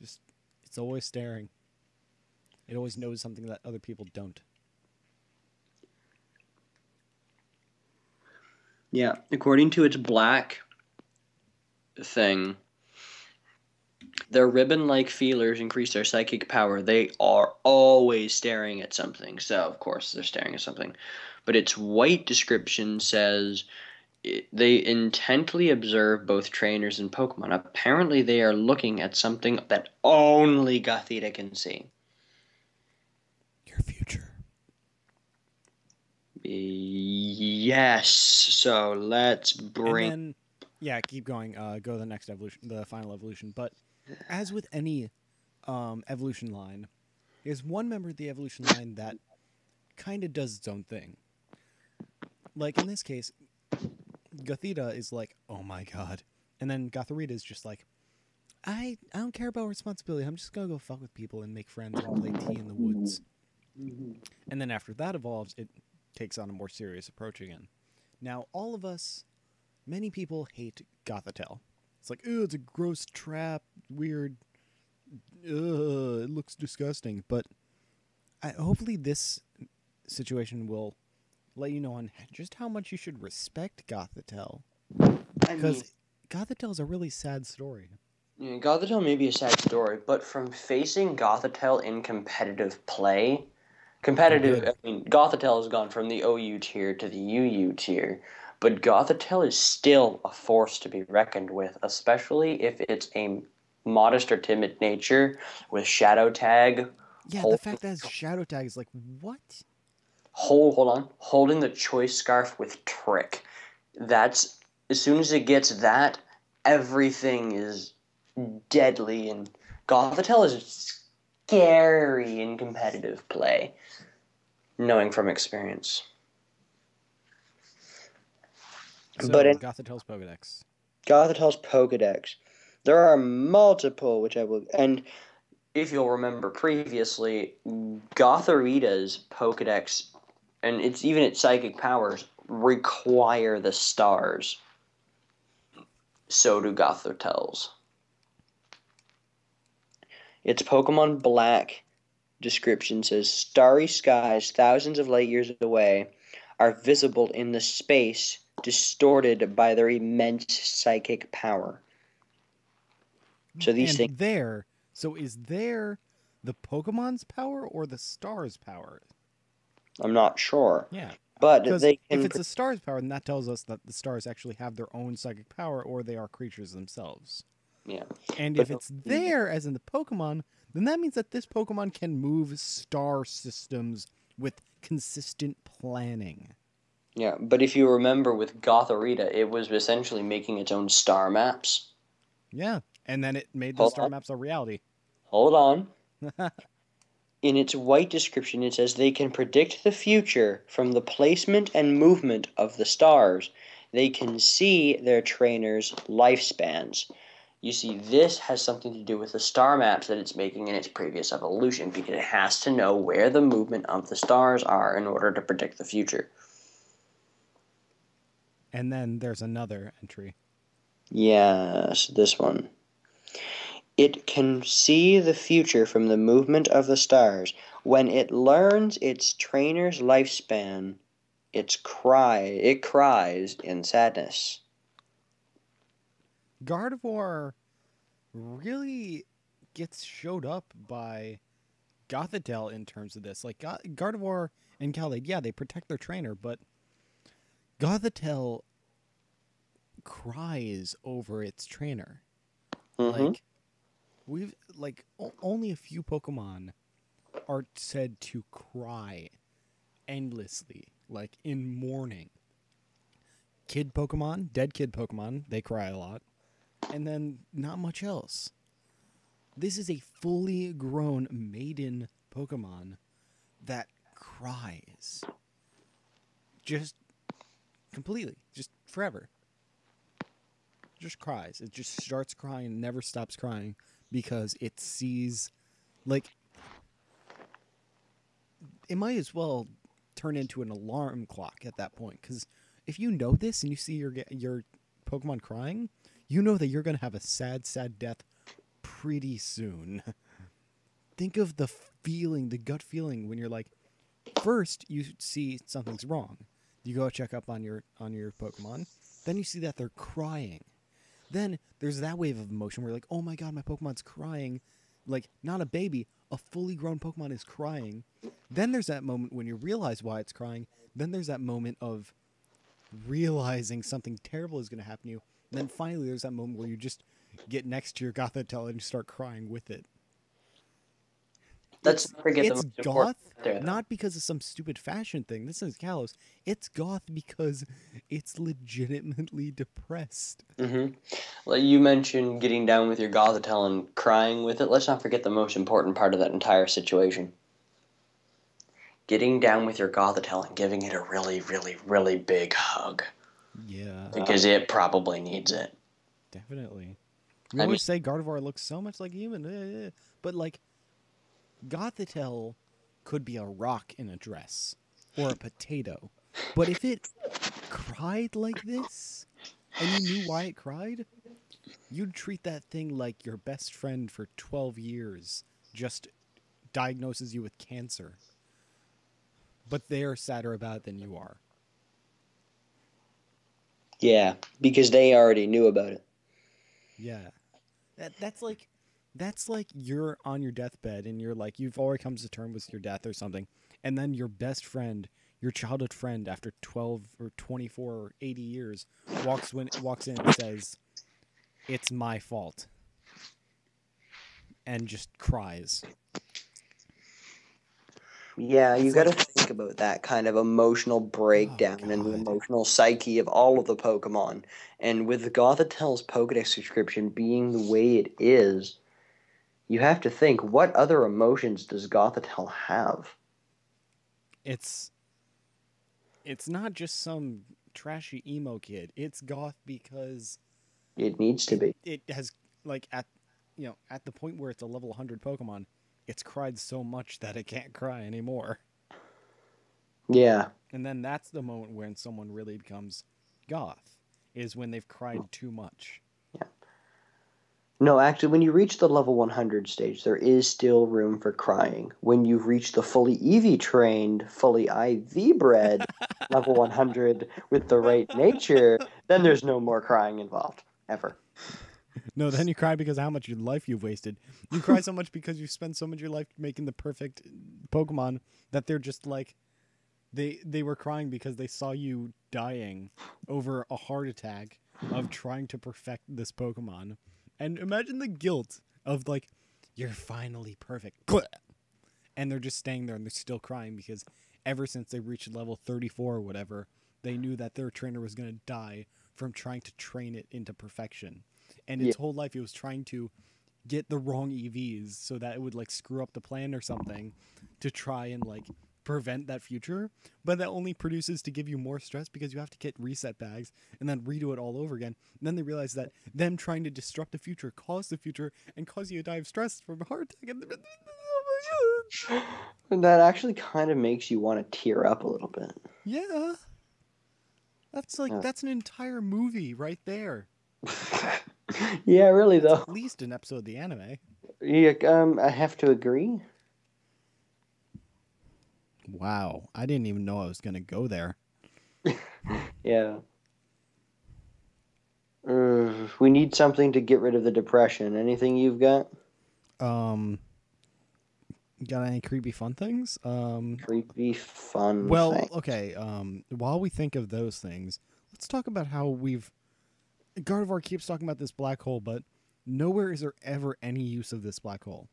It's always staring. It always knows something that other people don't. Yeah, according to its black thing, their ribbon-like feelers increase their psychic power. They are always staring at something, so of course they're staring at something. But its white description says they intently observe both trainers and Pokemon. Apparently they are looking at something that only Gothita can see. Your future. Yes, so let's bring... And then, yeah, keep going. Go to the next evolution, the final evolution. But as with any evolution line, there's one member of the evolution line that kind of does its own thing. Like, in this case, Gothita is like, oh my god. And then Gothorita is just like, I don't care about responsibility. I'm just going to go fuck with people and make friends and play tea in the woods. And then after that evolves, it takes on a more serious approach again. Now, all of us, many people hate Gothitelle. It's like, ooh, it's a gross trap, weird, it looks disgusting. But hopefully this situation will let you know on just how much you should respect Gothitelle. Because Gothitelle's a really sad story. Yeah, Gothitelle may be a sad story, but from facing Gothitelle in competitive play... Competitive, I mean, Gothitelle has gone from the OU tier to the UU tier, but Gothitelle is still a force to be reckoned with, especially if it's a modest or timid nature with Shadow Tag. Yeah, the fact that it's Shadow Tag is like, what? Hold on. Holding the Choice Scarf with Trick. That's, as soon as it gets that, everything is deadly, and Gothitelle is scary in competitive play, knowing from experience. So, but in Gothitelle's Pokedex. Gothitelle's Pokedex. There are multiple, which I will... And if you'll remember previously, Gothorita's Pokedex, and it's even its psychic powers, require the stars. So do Gothitelle's. Its Pokemon Black description says, starry skies thousands of light years away are visible in the space distorted by their immense psychic power. So these and things... There, so is there the Pokemon's power or the star's power? I'm not sure. Yeah. But they can... If it's the star's power, then that tells us that the stars actually have their own psychic power or they are creatures themselves. Yeah. And if it's there, as in the Pokemon, then that means that this Pokemon can move star systems with consistent planning. Yeah, but if you remember with Gothorita, it was essentially making its own star maps. Yeah, and then it made the star maps a reality. Hold on. In its white description, it says they can predict the future from the placement and movement of the stars. They can see their trainers' lifespans. You see, this has something to do with the star maps that it's making in its previous evolution, because it has to know where the movement of the stars are in order to predict the future. And then there's another entry. Yes, this one. It can see the future from the movement of the stars. When it learns its trainer's lifespan, it cries in sadness. Gardevoir really gets showed up by Gothitelle in terms of this. Like, Gardevoir and Caldade, yeah, they protect their trainer, but Gothitelle cries over its trainer. Like, we've, like, only a few Pokemon are said to cry endlessly, like, in mourning. Kid Pokemon, dead kid Pokemon, they cry a lot. And then not much else. This is a fully grown maiden Pokemon that cries. Just completely. Just forever. Just cries. It just starts crying, never stops crying, because it sees, like, it might as well turn into an alarm clock at that point. Because if you know this and you see your Pokemon crying... You know that you're going to have a sad, sad death pretty soon. Think of the feeling, the gut feeling when you're like, first you see something's wrong. You go check up on your Pokemon. Then you see that they're crying. Then there's that wave of emotion where you're like, oh my god, my Pokemon's crying. Like, not a baby, a fully grown Pokemon is crying. Then there's that moment when you realize why it's crying. Then there's that moment of realizing something terrible is going to happen to you. And then finally there's that moment where you just get next to your Gothitelle and start crying with it. Let's not forget it's the Goth, not because of some stupid fashion thing. This is Kalos. It's Goth because it's legitimately depressed. Mm-hmm. Well, you mentioned getting down with your Gothitelle and crying with it. Let's not forget the most important part of that entire situation. Getting down with your Gothitelle and giving it a really, really, really big hug. Yeah. Because it probably needs it. Definitely. We always say Gardevoir looks so much like a human. But, like, Gothitelle could be a rock in a dress or a potato, but if it cried like this and you knew why it cried, you'd treat that thing like your best friend for 12 years just diagnoses you with cancer, but they are sadder about it than you are. Yeah, because they already knew about it. Yeah, that's like you're on your deathbed and you're like, you've already come to terms with your death or something. And then your best friend, your childhood friend after 12 or 24 or 80 years walks in and says, it's my fault. And just cries. Yeah, you got to think about that kind of emotional breakdown and the emotional psyche of all of the Pokemon. And with Gothitelle's Pokedex subscription being the way it is, you have to think, what other emotions does Gothitelle have? It's not just some trashy emo kid. It's goth because it needs to be. It has, like, at the point where it's a level 100 Pokemon, it's cried so much that it can't cry anymore. Yeah. And then that's the moment when someone really becomes goth, is when they've cried too much. No, actually, when you reach the level 100 stage, there is still room for crying. When you've reached the fully EV-trained, fully IV-bred level 100 with the right nature, then there's no more crying involved, ever. No, then you cry because of how much your life you've wasted. You cry so much because you spend so much of your life making the perfect Pokemon that they're just like, they were crying because they saw you dying over a heart attack of trying to perfect this Pokemon. And imagine the guilt of, like, you're finally perfect. And they're just staying there and they're still crying because ever since they reached level 34 or whatever, they knew that their trainer was going to die from trying to train it into perfection. And its whole life it was trying to get the wrong EVs so that it would, like, screw up the plan or something to try and, like, prevent that future. But that only produces to give you more stress because you have to get reset bags and then redo it all over again. And then they realize that them trying to disrupt the future caused the future and caused you to die of stress from a heart attack. And that actually kind of makes you want to tear up a little bit. Yeah. That's like, that's an entire movie right there. Yeah, really, though. At least an episode of the anime. Yeah, I have to agree. Wow, I didn't even know I was going to go there. Yeah. We need something to get rid of the depression. Anything you've got? Got any creepy fun things? Creepy fun things. Well, okay, while we think of those things, let's talk about how we've... Gardevoir keeps talking about this black hole, but nowhere is there ever any use of this black hole.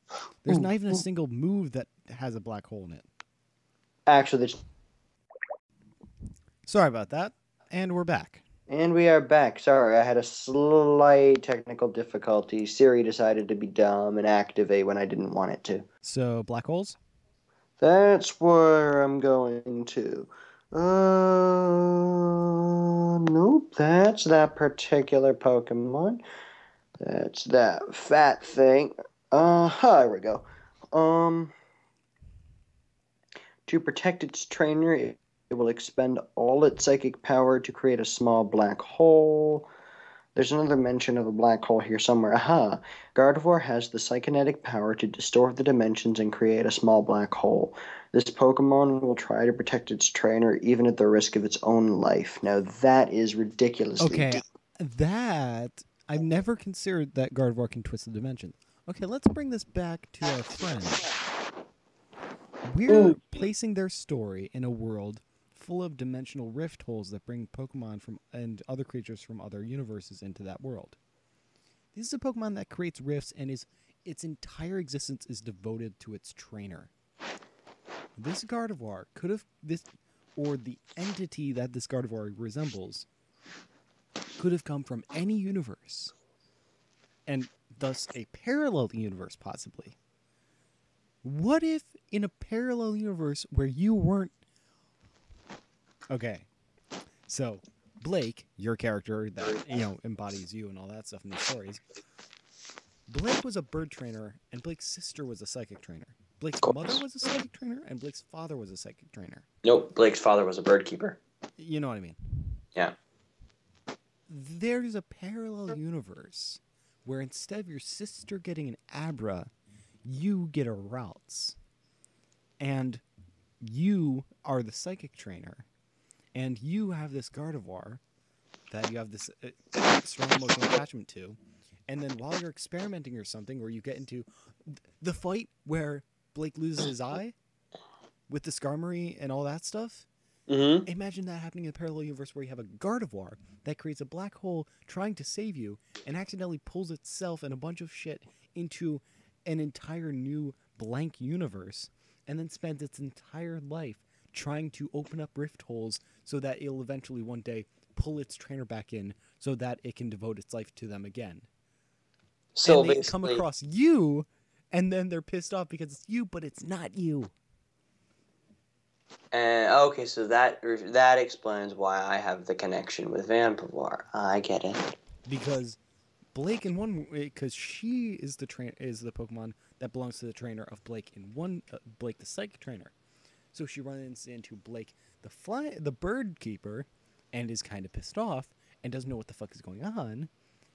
There's not even a single move that has a black hole in it. Actually, sorry about that. And we're back. And we are back. Sorry, I had a slight technical difficulty. Siri decided to be dumb and activate when I didn't want it to. So, black holes? That's where I'm going to. Nope, that's that particular Pokemon. That's that fat thing. There we go. To protect its trainer, it will expend all its psychic power to create a small black hole. There's another mention of a black hole here somewhere. Aha! Gardevoir has the psychokinetic power to distort the dimensions and create a small black hole. This Pokemon will try to protect its trainer even at the risk of its own life. Now that is ridiculously deep. That... I've never considered that Gardevoir can twist the dimension. Okay, let's bring this back to our friend. We're placing their story in a world full of dimensional rift holes that bring Pokemon from and other creatures from other universes into that world. This is a Pokemon that creates rifts and is its entire existence is devoted to its trainer. This Gardevoir could have this, or the entity that this Gardevoir resembles, could have come from any universe, and thus a parallel universe possibly. What if in a parallel universe where you weren't... Okay, so Blake, your character that, you know, embodies you and all that stuff in these stories, Blake was a bird trainer, and Blake's sister was a psychic trainer. Blake's mother was a psychic trainer, and Blake's father was a psychic trainer. Nope, Blake's father was a bird keeper. You know what I mean? Yeah. There's a parallel universe where instead of your sister getting an Abra, you get a Ralts. And you are the psychic trainer. And you have this Gardevoir that you have this strong emotional attachment to. And then while you're experimenting or something, or you get into the fight where Blake loses his eye with the Skarmory and all that stuff. Mm-hmm. Imagine that happening in a parallel universe where you have a Gardevoir that creates a black hole trying to save you and accidentally pulls itself and a bunch of shit into an entire new blank universe and then spends its entire life trying to open up rift holes so that it'll eventually one day pull its trainer back in so that it can devote its life to them again. So they come across you and then they're pissed off because it's you, but it's not you. And okay, so that explains why I have the connection with Vampivoir. I get it. Because Blake in one, because she is the Pokemon that belongs to the trainer of Blake in one, Blake the psychic trainer. So she runs into Blake the bird keeper, and is kind of pissed off and doesn't know what the fuck is going on,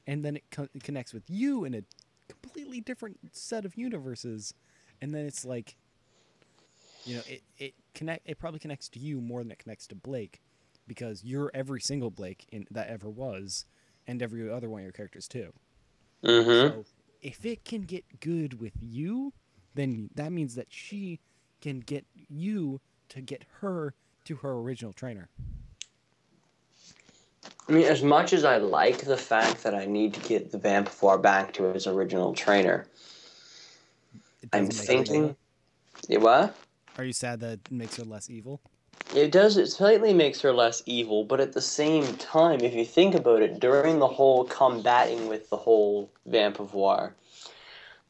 and then it connects with you in a completely different set of universes, and then it's like, you know, it probably connects to you more than it connects to Blake, because you're every single Blake that ever was, and every other one of your characters too. Mm-hmm. So if it can get good with you, then that means that she can get you to get her to her original trainer. I mean, as much as I like the fact that I need to get the Vampivoir back to his original trainer, I'm thinking... What? Are you sad that it makes her less evil? It does. It slightly makes her less evil, but at the same time, if you think about it, during the whole combating with the whole Vampivoir,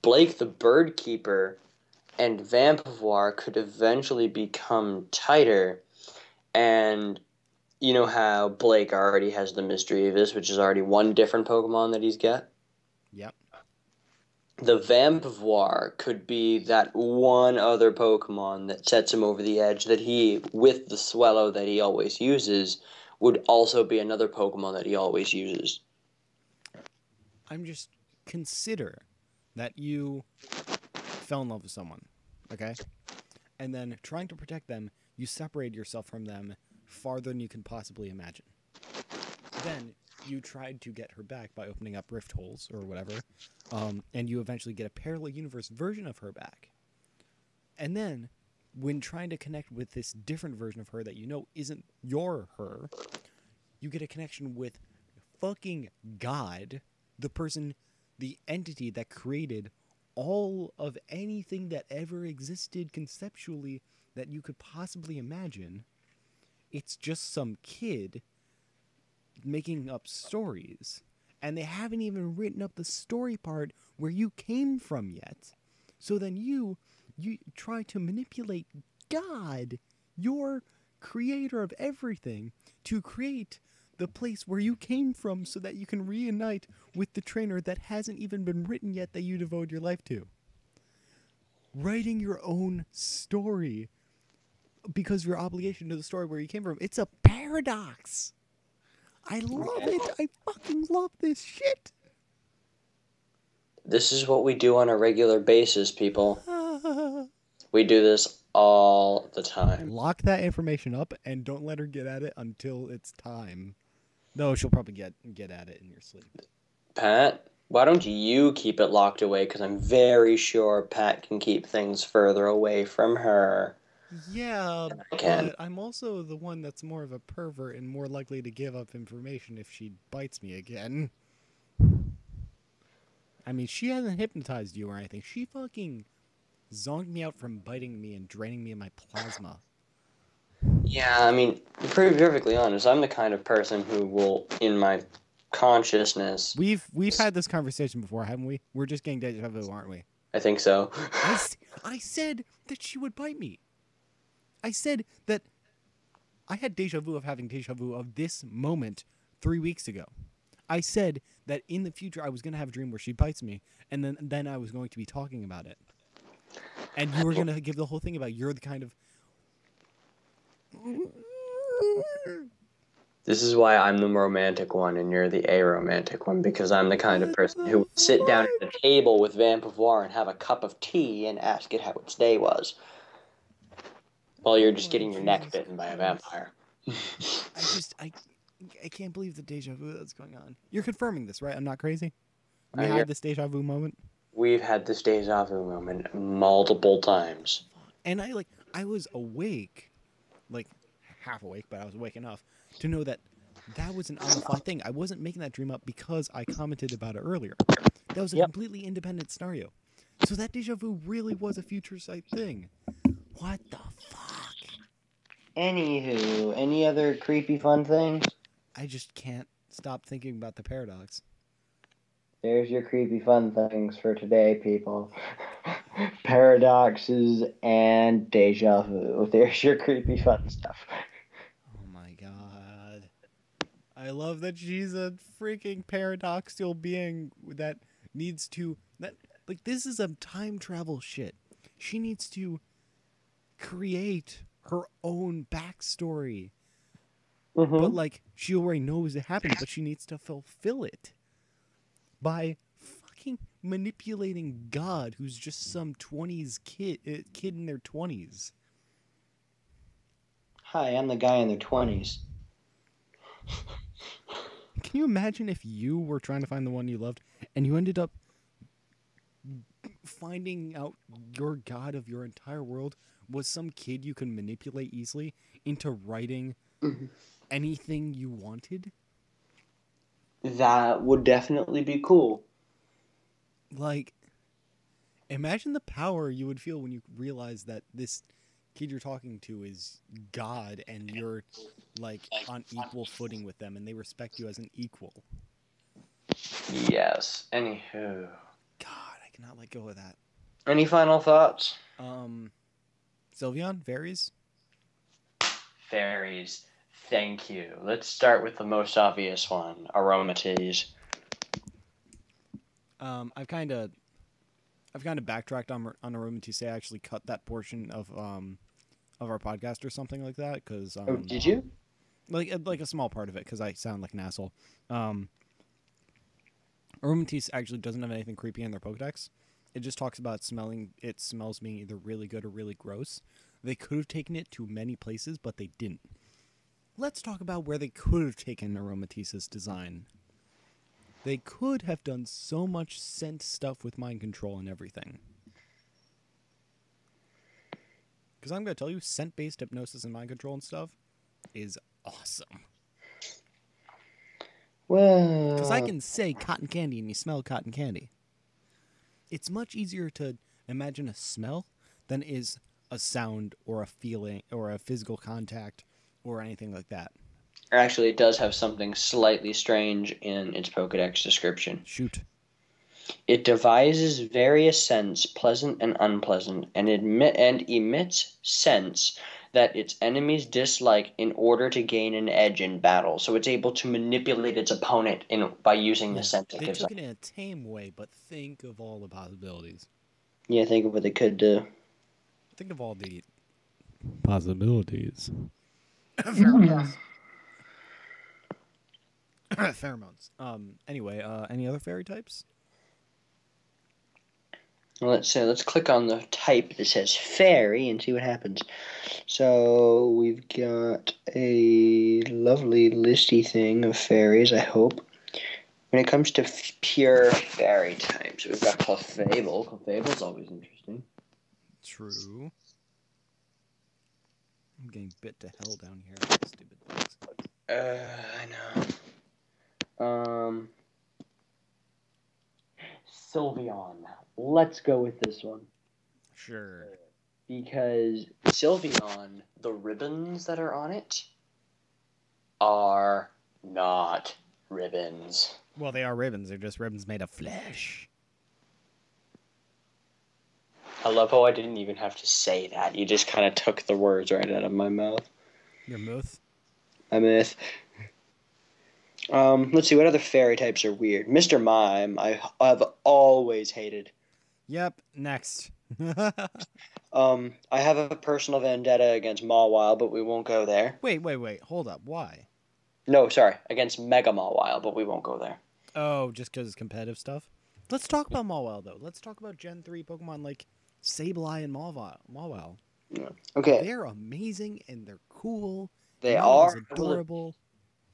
Blake the bird keeper and Vampivoir could eventually become tighter. And you know how Blake already has the mystery of this, which is already one different Pokemon that he's got? Yep. The Vampivoir could be that one other Pokemon that sets him over the edge that he, with the Swellow that he always uses, would also be another Pokemon that he always uses. I'm just... Consider that you fell in love with someone, okay? And then, trying to protect them, you separated yourself from them farther than you can possibly imagine. Then... you tried to get her back by opening up rift holes or whatever, and you eventually get a parallel universe version of her back. And then, when trying to connect with this different version of her that you know isn't your her, you get a connection with fucking God, the person, the entity that created all of anything that ever existed conceptually that you could possibly imagine. It's just some kid making up stories, and they haven't even written up the story part where you came from yet. So then you try to manipulate God, your creator of everything, to create the place where you came from so that you can reunite with the trainer that hasn't even been written yet that you devote your life to. Writing your own story because of your obligation to the story where you came from. It's a paradox. I love it. I fucking love this shit. This is what we do on a regular basis, people. We do this all the time. Lock that information up and don't let her get at it until it's time. No, she'll probably get at it in your sleep. Pat, why don't you keep it locked away? Because I'm very sure Pat can keep things further away from her. Yeah, but I'm also the one that's more of a pervert and more likely to give up information if she bites me again. I mean, she hasn't hypnotized you or anything. She fucking zonked me out from biting me and draining me of my plasma. Yeah, I mean, to be perfectly honest, I'm the kind of person who will, in my consciousness... We've had this conversation before, haven't we? We're just getting deja vu, aren't we? I think so. I said that she would bite me. I said that I had deja vu of having deja vu of this moment 3 weeks ago. I said that in the future I was going to have a dream where she bites me, and then I was going to be talking about it. And you were going to give the whole thing about you're the kind of... This is why I'm the romantic one and you're the aromantic one, because I'm the kind of person who would sit down at a table with Vampivoir and have a cup of tea and ask it how its day was. While you're just getting your neck bitten by a vampire. I can't believe the deja vu that's going on. You're confirming this, right? I'm not crazy? We had this deja vu moment? We've had this deja vu moment multiple times. And I was awake, like half awake, but I was awake enough to know that that was an on-the-fly thing. I wasn't making that dream up because I commented about it earlier. That was a completely independent scenario. So that deja vu really was a future sight thing. What the fuck? Anywho, any other creepy fun things? I just can't stop thinking about the paradox. There's your creepy fun things for today, people. Paradoxes and deja vu. There's your creepy fun stuff. Oh my god. I love that she's a freaking paradoxical being that needs to... this is a time travel shit. She needs to... create her own backstory. But she already knows it happened, but she needs to fulfill it by fucking manipulating God, who's just some 20s kid in their 20s. Hi, I'm the guy in their 20s. Can you imagine if you were trying to find the one you loved and you ended up finding out your God of your entire world was some kid you can manipulate easily into writing anything you wanted? That would definitely be cool. Imagine the power you would feel when you realize that this kid you're talking to is God and you're, on equal footing with them and they respect you as an equal. Yes. Anywho. God, I cannot let go of that. Any final thoughts? Sylveon, fairies? Fairies. Thank you. Let's start with the most obvious one, Aromatisse. I've kind of backtracked on Aromatisse. I actually cut that portion of our podcast or something like that because. Oh, did you? Like a small part of it because I sound like an asshole. Aromatisse actually doesn't have anything creepy in their Pokedex. It just talks about smelling. It smells being either really good or really gross. They could have taken it to many places, but they didn't. Let's talk about where they could have taken Aromatisse's design. They could have done so much scent stuff with mind control and everything. Because I'm going to tell you, scent-based hypnosis and mind control and stuff is awesome. Well, because I can say cotton candy and you smell cotton candy. It's much easier to imagine a smell than is a sound or a feeling or a physical contact or anything like that. Actually, it does have something slightly strange in its Pokedex description. Shoot. It devises various scents, pleasant and unpleasant, and emits scents that its enemies dislike in order to gain an edge in battle. So it's able to manipulate its opponent by using the scent it gives up. They took it in a tame way, but think of all the possibilities. Yeah, think of what they could do. Think of all the possibilities. Pheromones. Anyway, any other fairy types? Well, let's say let's click on the type that says fairy and see what happens. So we've got a lovely listy thing of fairies. I hope when it comes to pure fairy types, we've got Clefable. Clefable's always interesting. True. I'm getting bit to hell down here. Stupid bugs. I know. Sylveon. Let's go with this one. Sure. Because Sylveon, the ribbons that are on it are not ribbons. Well, they are ribbons. They're just ribbons made of flesh. I love how I didn't even have to say that. You just kind of took the words right out of my mouth. Your mouth? My mouth. Let's see, what other fairy types are weird? Mr. Mime, I've always hated. Yep, next. I have a personal vendetta against Mawile, but we won't go there. Wait, hold up, why? No, sorry, against Mega Mawile, but we won't go there. Oh, just because it's competitive stuff? Let's talk about Mawile, though. Let's talk about Gen 3 Pokemon like Sableye and Mawile. Yeah. Okay. They're amazing, and they're cool. They are. Adorable.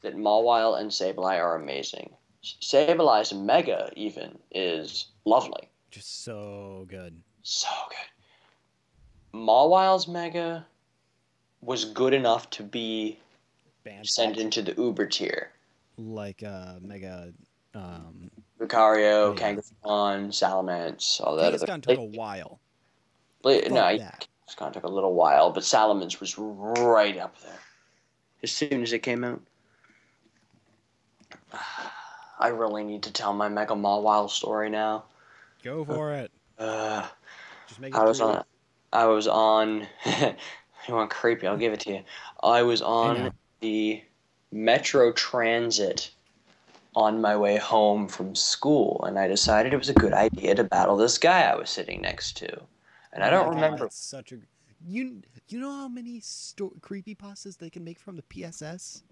That Mawile and Sableye are amazing. Sableye's Mega, even, is lovely. Just so good. So good. Mawile's Mega was good enough to be sent into the Uber tier. Like Mega... Lucario, yeah. Kangaskhan, Salamence, all that. Kangaskhan took a while. Kangaskhan took a little while, but Salamence was right up there as soon as it came out. I really need to tell my Mega Mawile story now. Go for it. Just make it I was on. You want creepy? I'll give it to you. I was on the Metro Transit on my way home from school, and I decided it was a good idea to battle this guy I was sitting next to. And I don't remember. That's such a you know how many creepypastas they can make from the PSS?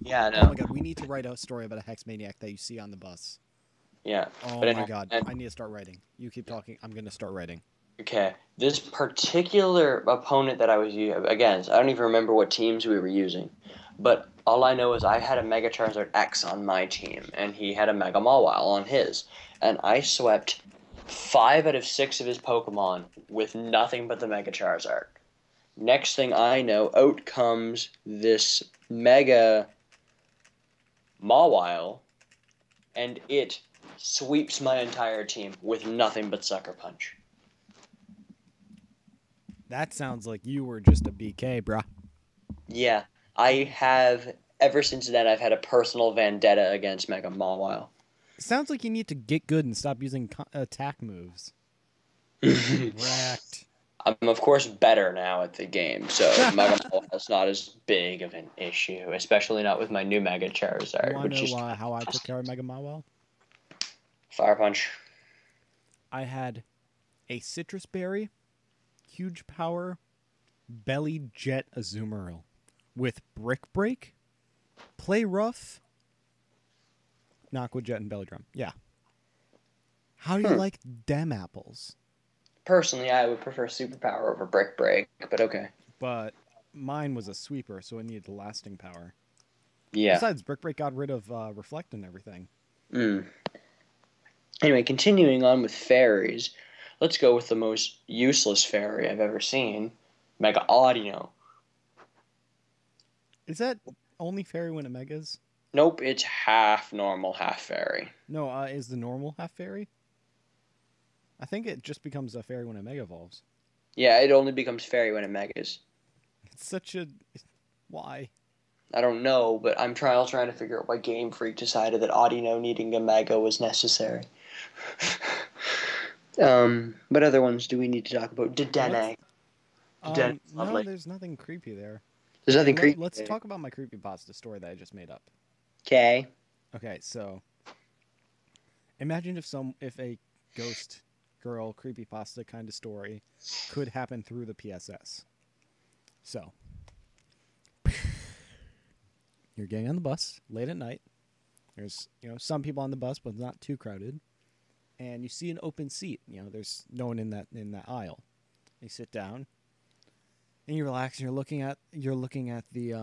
Yeah, I know. Oh my god, we need to write a story about a Hexmaniac that you see on the bus. Yeah. Oh my god, I need to start writing. You keep talking, I'm gonna start writing. Okay, this particular opponent that I was using, again, I don't even remember what teams we were using, but all I know is I had a Mega Charizard X on my team, and he had a Mega Mawile on his. And I swept 5 out of 6 of his Pokemon with nothing but the Mega Charizard. Next thing I know, out comes this Mega Mawile, and it sweeps my entire team with nothing but Sucker Punch. That sounds like you were just a BK, bruh. Yeah. I have, ever since then, I've had a personal vendetta against Mega Mawile. Sounds like you need to get good and stop using attack moves. Correct. I'm, of course, better now at the game, so Mega Mawile's not as big of an issue, especially not with my new Mega Charizard. You want to know how I took care of Mega Mawile? Fire Punch. I had a Citrus Berry, Huge Power, Belly Jet Azumarill. With Brick Break, Play Rough, Aqua Jet, and Belly Drum. Yeah. How do you like dem apples? Personally, I would prefer Superpower over Brick Break, but okay. But mine was a sweeper, so it needed lasting power. Yeah. Besides, Brick Break got rid of Reflect and everything. Mm. Anyway, continuing on with fairies, let's go with the most useless fairy I've ever seen, Mega Audio. Is that only fairy when it megas? Nope, it's half normal, half fairy. No, is the normal half fairy? I think it just becomes a fairy when it mega evolves. Yeah, it only becomes fairy when it megas. It's such a... Why? I don't know, but I'm trying to figure out why Game Freak decided that Audino needing a mega was necessary. What other ones do we need to talk about? Dedenne. No, there's nothing creepy there. There's nothing creepy. Let's talk about my creepypasta story that I just made up. Okay. Okay, so imagine if a ghost girl creepypasta kind of story could happen through the PSS. So you're getting on the bus late at night. There's, you know, some people on the bus, but it's not too crowded. And you see an open seat. You know, there's no one in that aisle. You sit down, and you relax. And you're looking at the you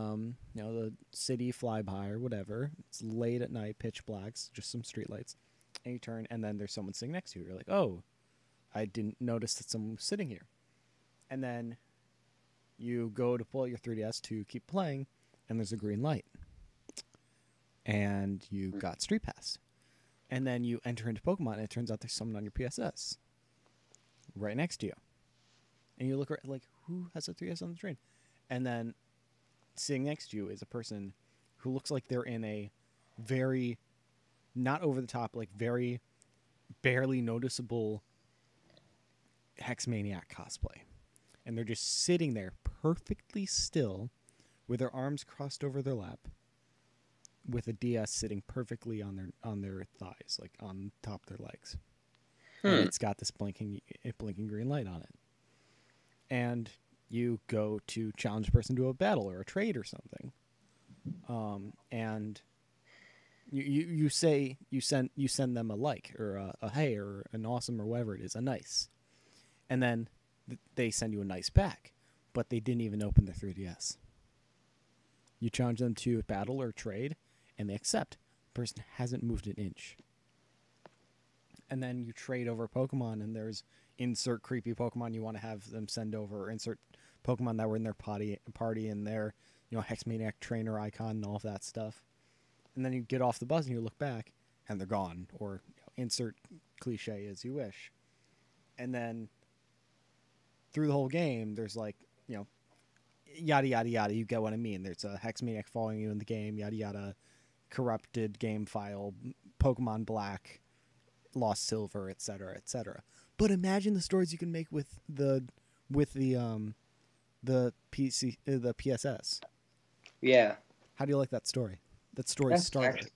know, the city fly by or whatever. It's late at night, pitch blacks, just some streetlights. And you turn, and then there's someone sitting next to you. You're like, oh, I didn't notice that someone was sitting here. And then you go to pull out your 3DS to keep playing, and there's a green light. And you got Street Pass. And then you enter into Pokemon, and it turns out there's someone on your PSS right next to you. And you look around, like, who has a 3DS on the train? And then sitting next to you is a person who looks like they're in a very, not over the top, like very barely noticeable Hexmaniac cosplay. And they're just sitting there perfectly still with their arms crossed over their lap, with a DS sitting perfectly on their thighs, like on top of their legs. And it's got this blinking green light on it. And you go to challenge a person to a battle or a trade or something. And you say you send them a like or a hey or an awesome or whatever it is, a nice. And then they send you a nice back, but they didn't even open their 3DS. You challenge them to a battle or trade, and they accept. The person hasn't moved an inch. And then you trade over Pokemon, and there's insert creepy Pokemon you want to have them send over, or insert Pokemon that were in their party and their, you know, Hexmaniac trainer icon and all of that stuff. And then you get off the bus and you look back, and they're gone, or, you know, insert cliche as you wish. And then through the whole game, there's, like, you know, yada, yada, yada. You get what I mean. There's a Hexmaniac following you in the game, yada, yada. Corrupted game file, Pokemon Black, Lost Silver, etc., etc. But imagine the stories you can make with the PC, the PSS. Yeah. How do you like that story? That story started.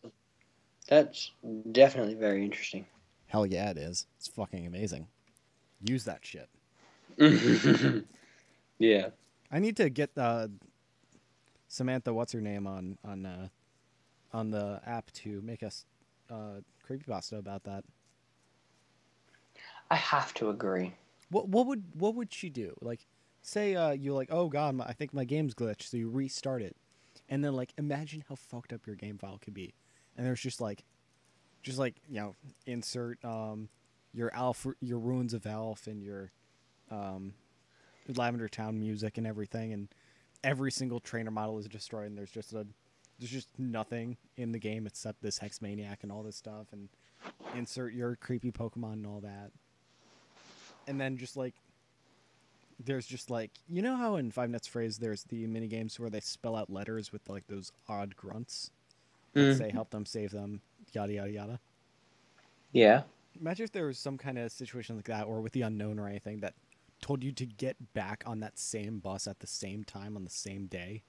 That's definitely very interesting. Hell yeah, it is. It's fucking amazing. Use that shit. Yeah. I need to get Samantha, what's her name, on the app to make us creepypasta about that. I have to agree. What would she do? Like, say you're like, oh god, I think my game's glitched, so you restart it, and then, like, imagine how fucked up your game file could be, and there's just like you know, insert your Ruins of Alf and your Lavender Town music and everything, and every single trainer model is destroyed, and there's just nothing in the game except this Hexmaniac and all this stuff, and insert your creepy Pokemon and all that. And then just, like, there's just, like, you know how in Five Nights Phrase there's the mini games where they spell out letters with, like, those odd grunts that say help them, save them, yada yada yada. Yeah. Imagine if there was some kind of situation like that, or with the unknown or anything that told you to get back on that same bus at the same time on the same day,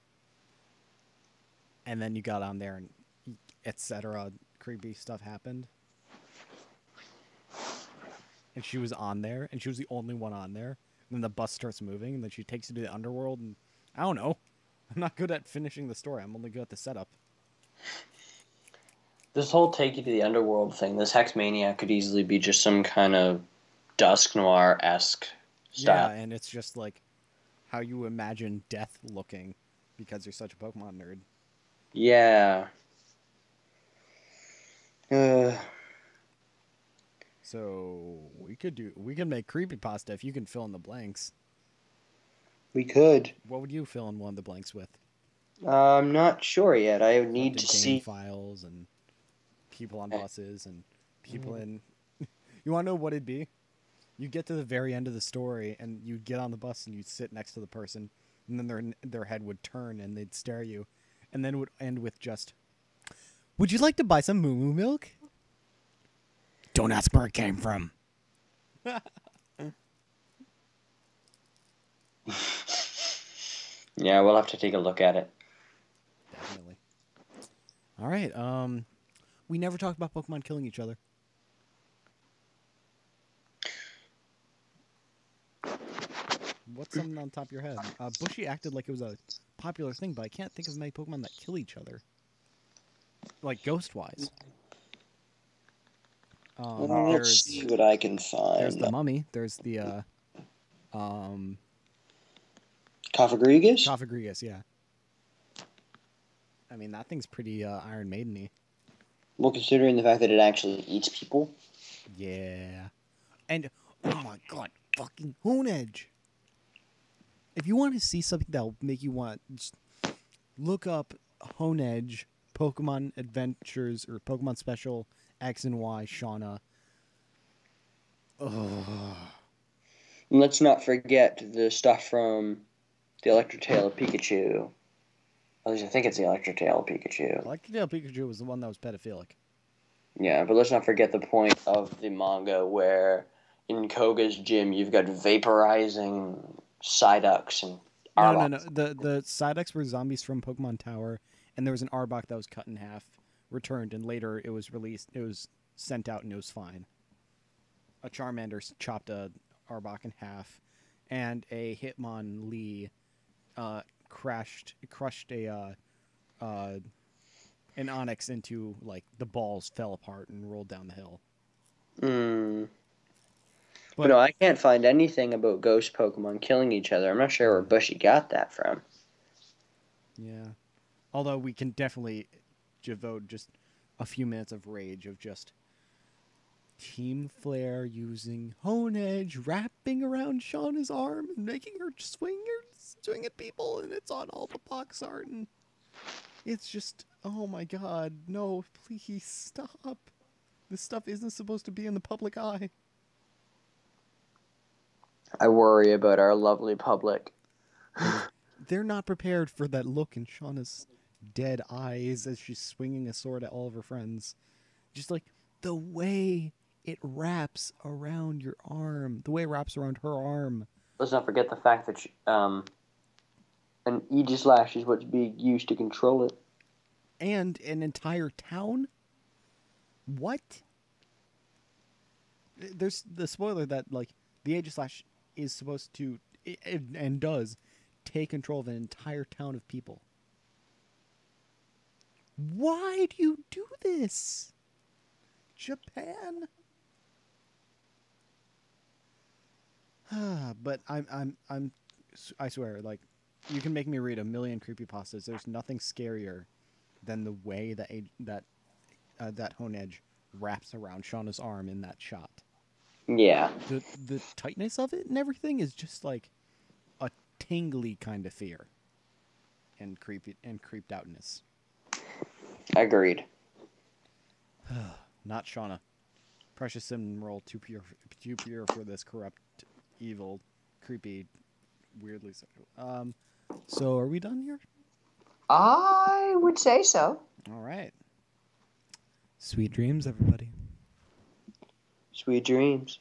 and then you got on there and etc. creepy stuff happened, and she was on there, and she was the only one on there, and then the bus starts moving, and then she takes you to the underworld, and I don't know, I'm not good at finishing the story, I'm only good at the setup. This whole take you to the underworld thing, this Hexmaniac could easily be just some kind of Dusknoir-esque style. Yeah, and it's just like how you imagine death looking because you're such a Pokemon nerd. Yeah. So we could make creepypasta if you can fill in the blanks. We could. What would you fill in one of the blanks with? I'm not sure yet. I would need to see files and people on buses and people in. You want to know what it'd be? You get to the very end of the story, and you get on the bus, and you sit next to the person, and then their head would turn, and they'd stare at you, and then it would end with just, "Would you like to buy some moo-moo milk? Don't ask where it came from." Yeah, we'll have to take a look at it. Definitely. All right. We never talked about Pokemon killing each other. What's something on top of your head? Bushy acted like it was a popular thing, but I can't think of many Pokemon that kill each other. like ghost-wise. Let's see what I can find. There's the mummy. There's the Cofagrigus? Cofagrigus, yeah. I mean, that thing's pretty Iron Maiden-y. Well, considering the fact that it actually eats people. Yeah. And, oh my god, fucking Honedge. If you want to see something that'll make you want, just look up Honedge, Pokemon Adventures, or Pokemon Special, X and Y, Shauna. Ugh. Let's not forget the stuff from the Electric Tale of Pikachu. At least I think it's the Electric Tale of Pikachu. Electric Tale of Pikachu was the one that was pedophilic. Yeah, but let's not forget the point of the manga where in Koga's gym you've got vaporizing Psyducks and Arbok. No. The Psyducks were zombies from Pokemon Tower, and there was an Arbok that was cut in half, returned, and later it was released. It was sent out, and it was fine. A Charmander chopped a Arbok in half, and a Hitmonlee crushed a an Onix into, like, the balls fell apart and rolled down the hill. Mm. But no, I can't find anything about ghost Pokemon killing each other. I'm not sure where Bushy got that from. Yeah, although we can definitely devote just a few minutes of rage of just Team Flare using Honedge, wrapping around Shauna's arm and making her swing at people, and it's on all the box art, and it's just, oh my god, no, please stop. This stuff isn't supposed to be in the public eye. I worry about our lovely public. They're not prepared for that look in Shauna's dead eyes as she's swinging a sword at all of her friends. Just like, the way it wraps around your arm. The way it wraps around her arm. Let's not forget the fact that she, an Aegislash is what's being used to control it. And an entire town? What? There's the spoiler that, like, the Aegislash is supposed to, and does, take control of an entire town of people. Why do you do this? Japan. But I swear, like, you can make me read a million creepypastas. There's nothing scarier than the way that Honedge wraps around Shauna's arm in that shot. Yeah. The tightness of it and everything is just like a tingly kind of fear and creeped outness. Agreed. Not Shauna. Precious Sim roll too pure for this corrupt, evil, creepy, weirdly sexual. So are we done here? I would say so. All right. Sweet dreams, everybody. Sweet dreams.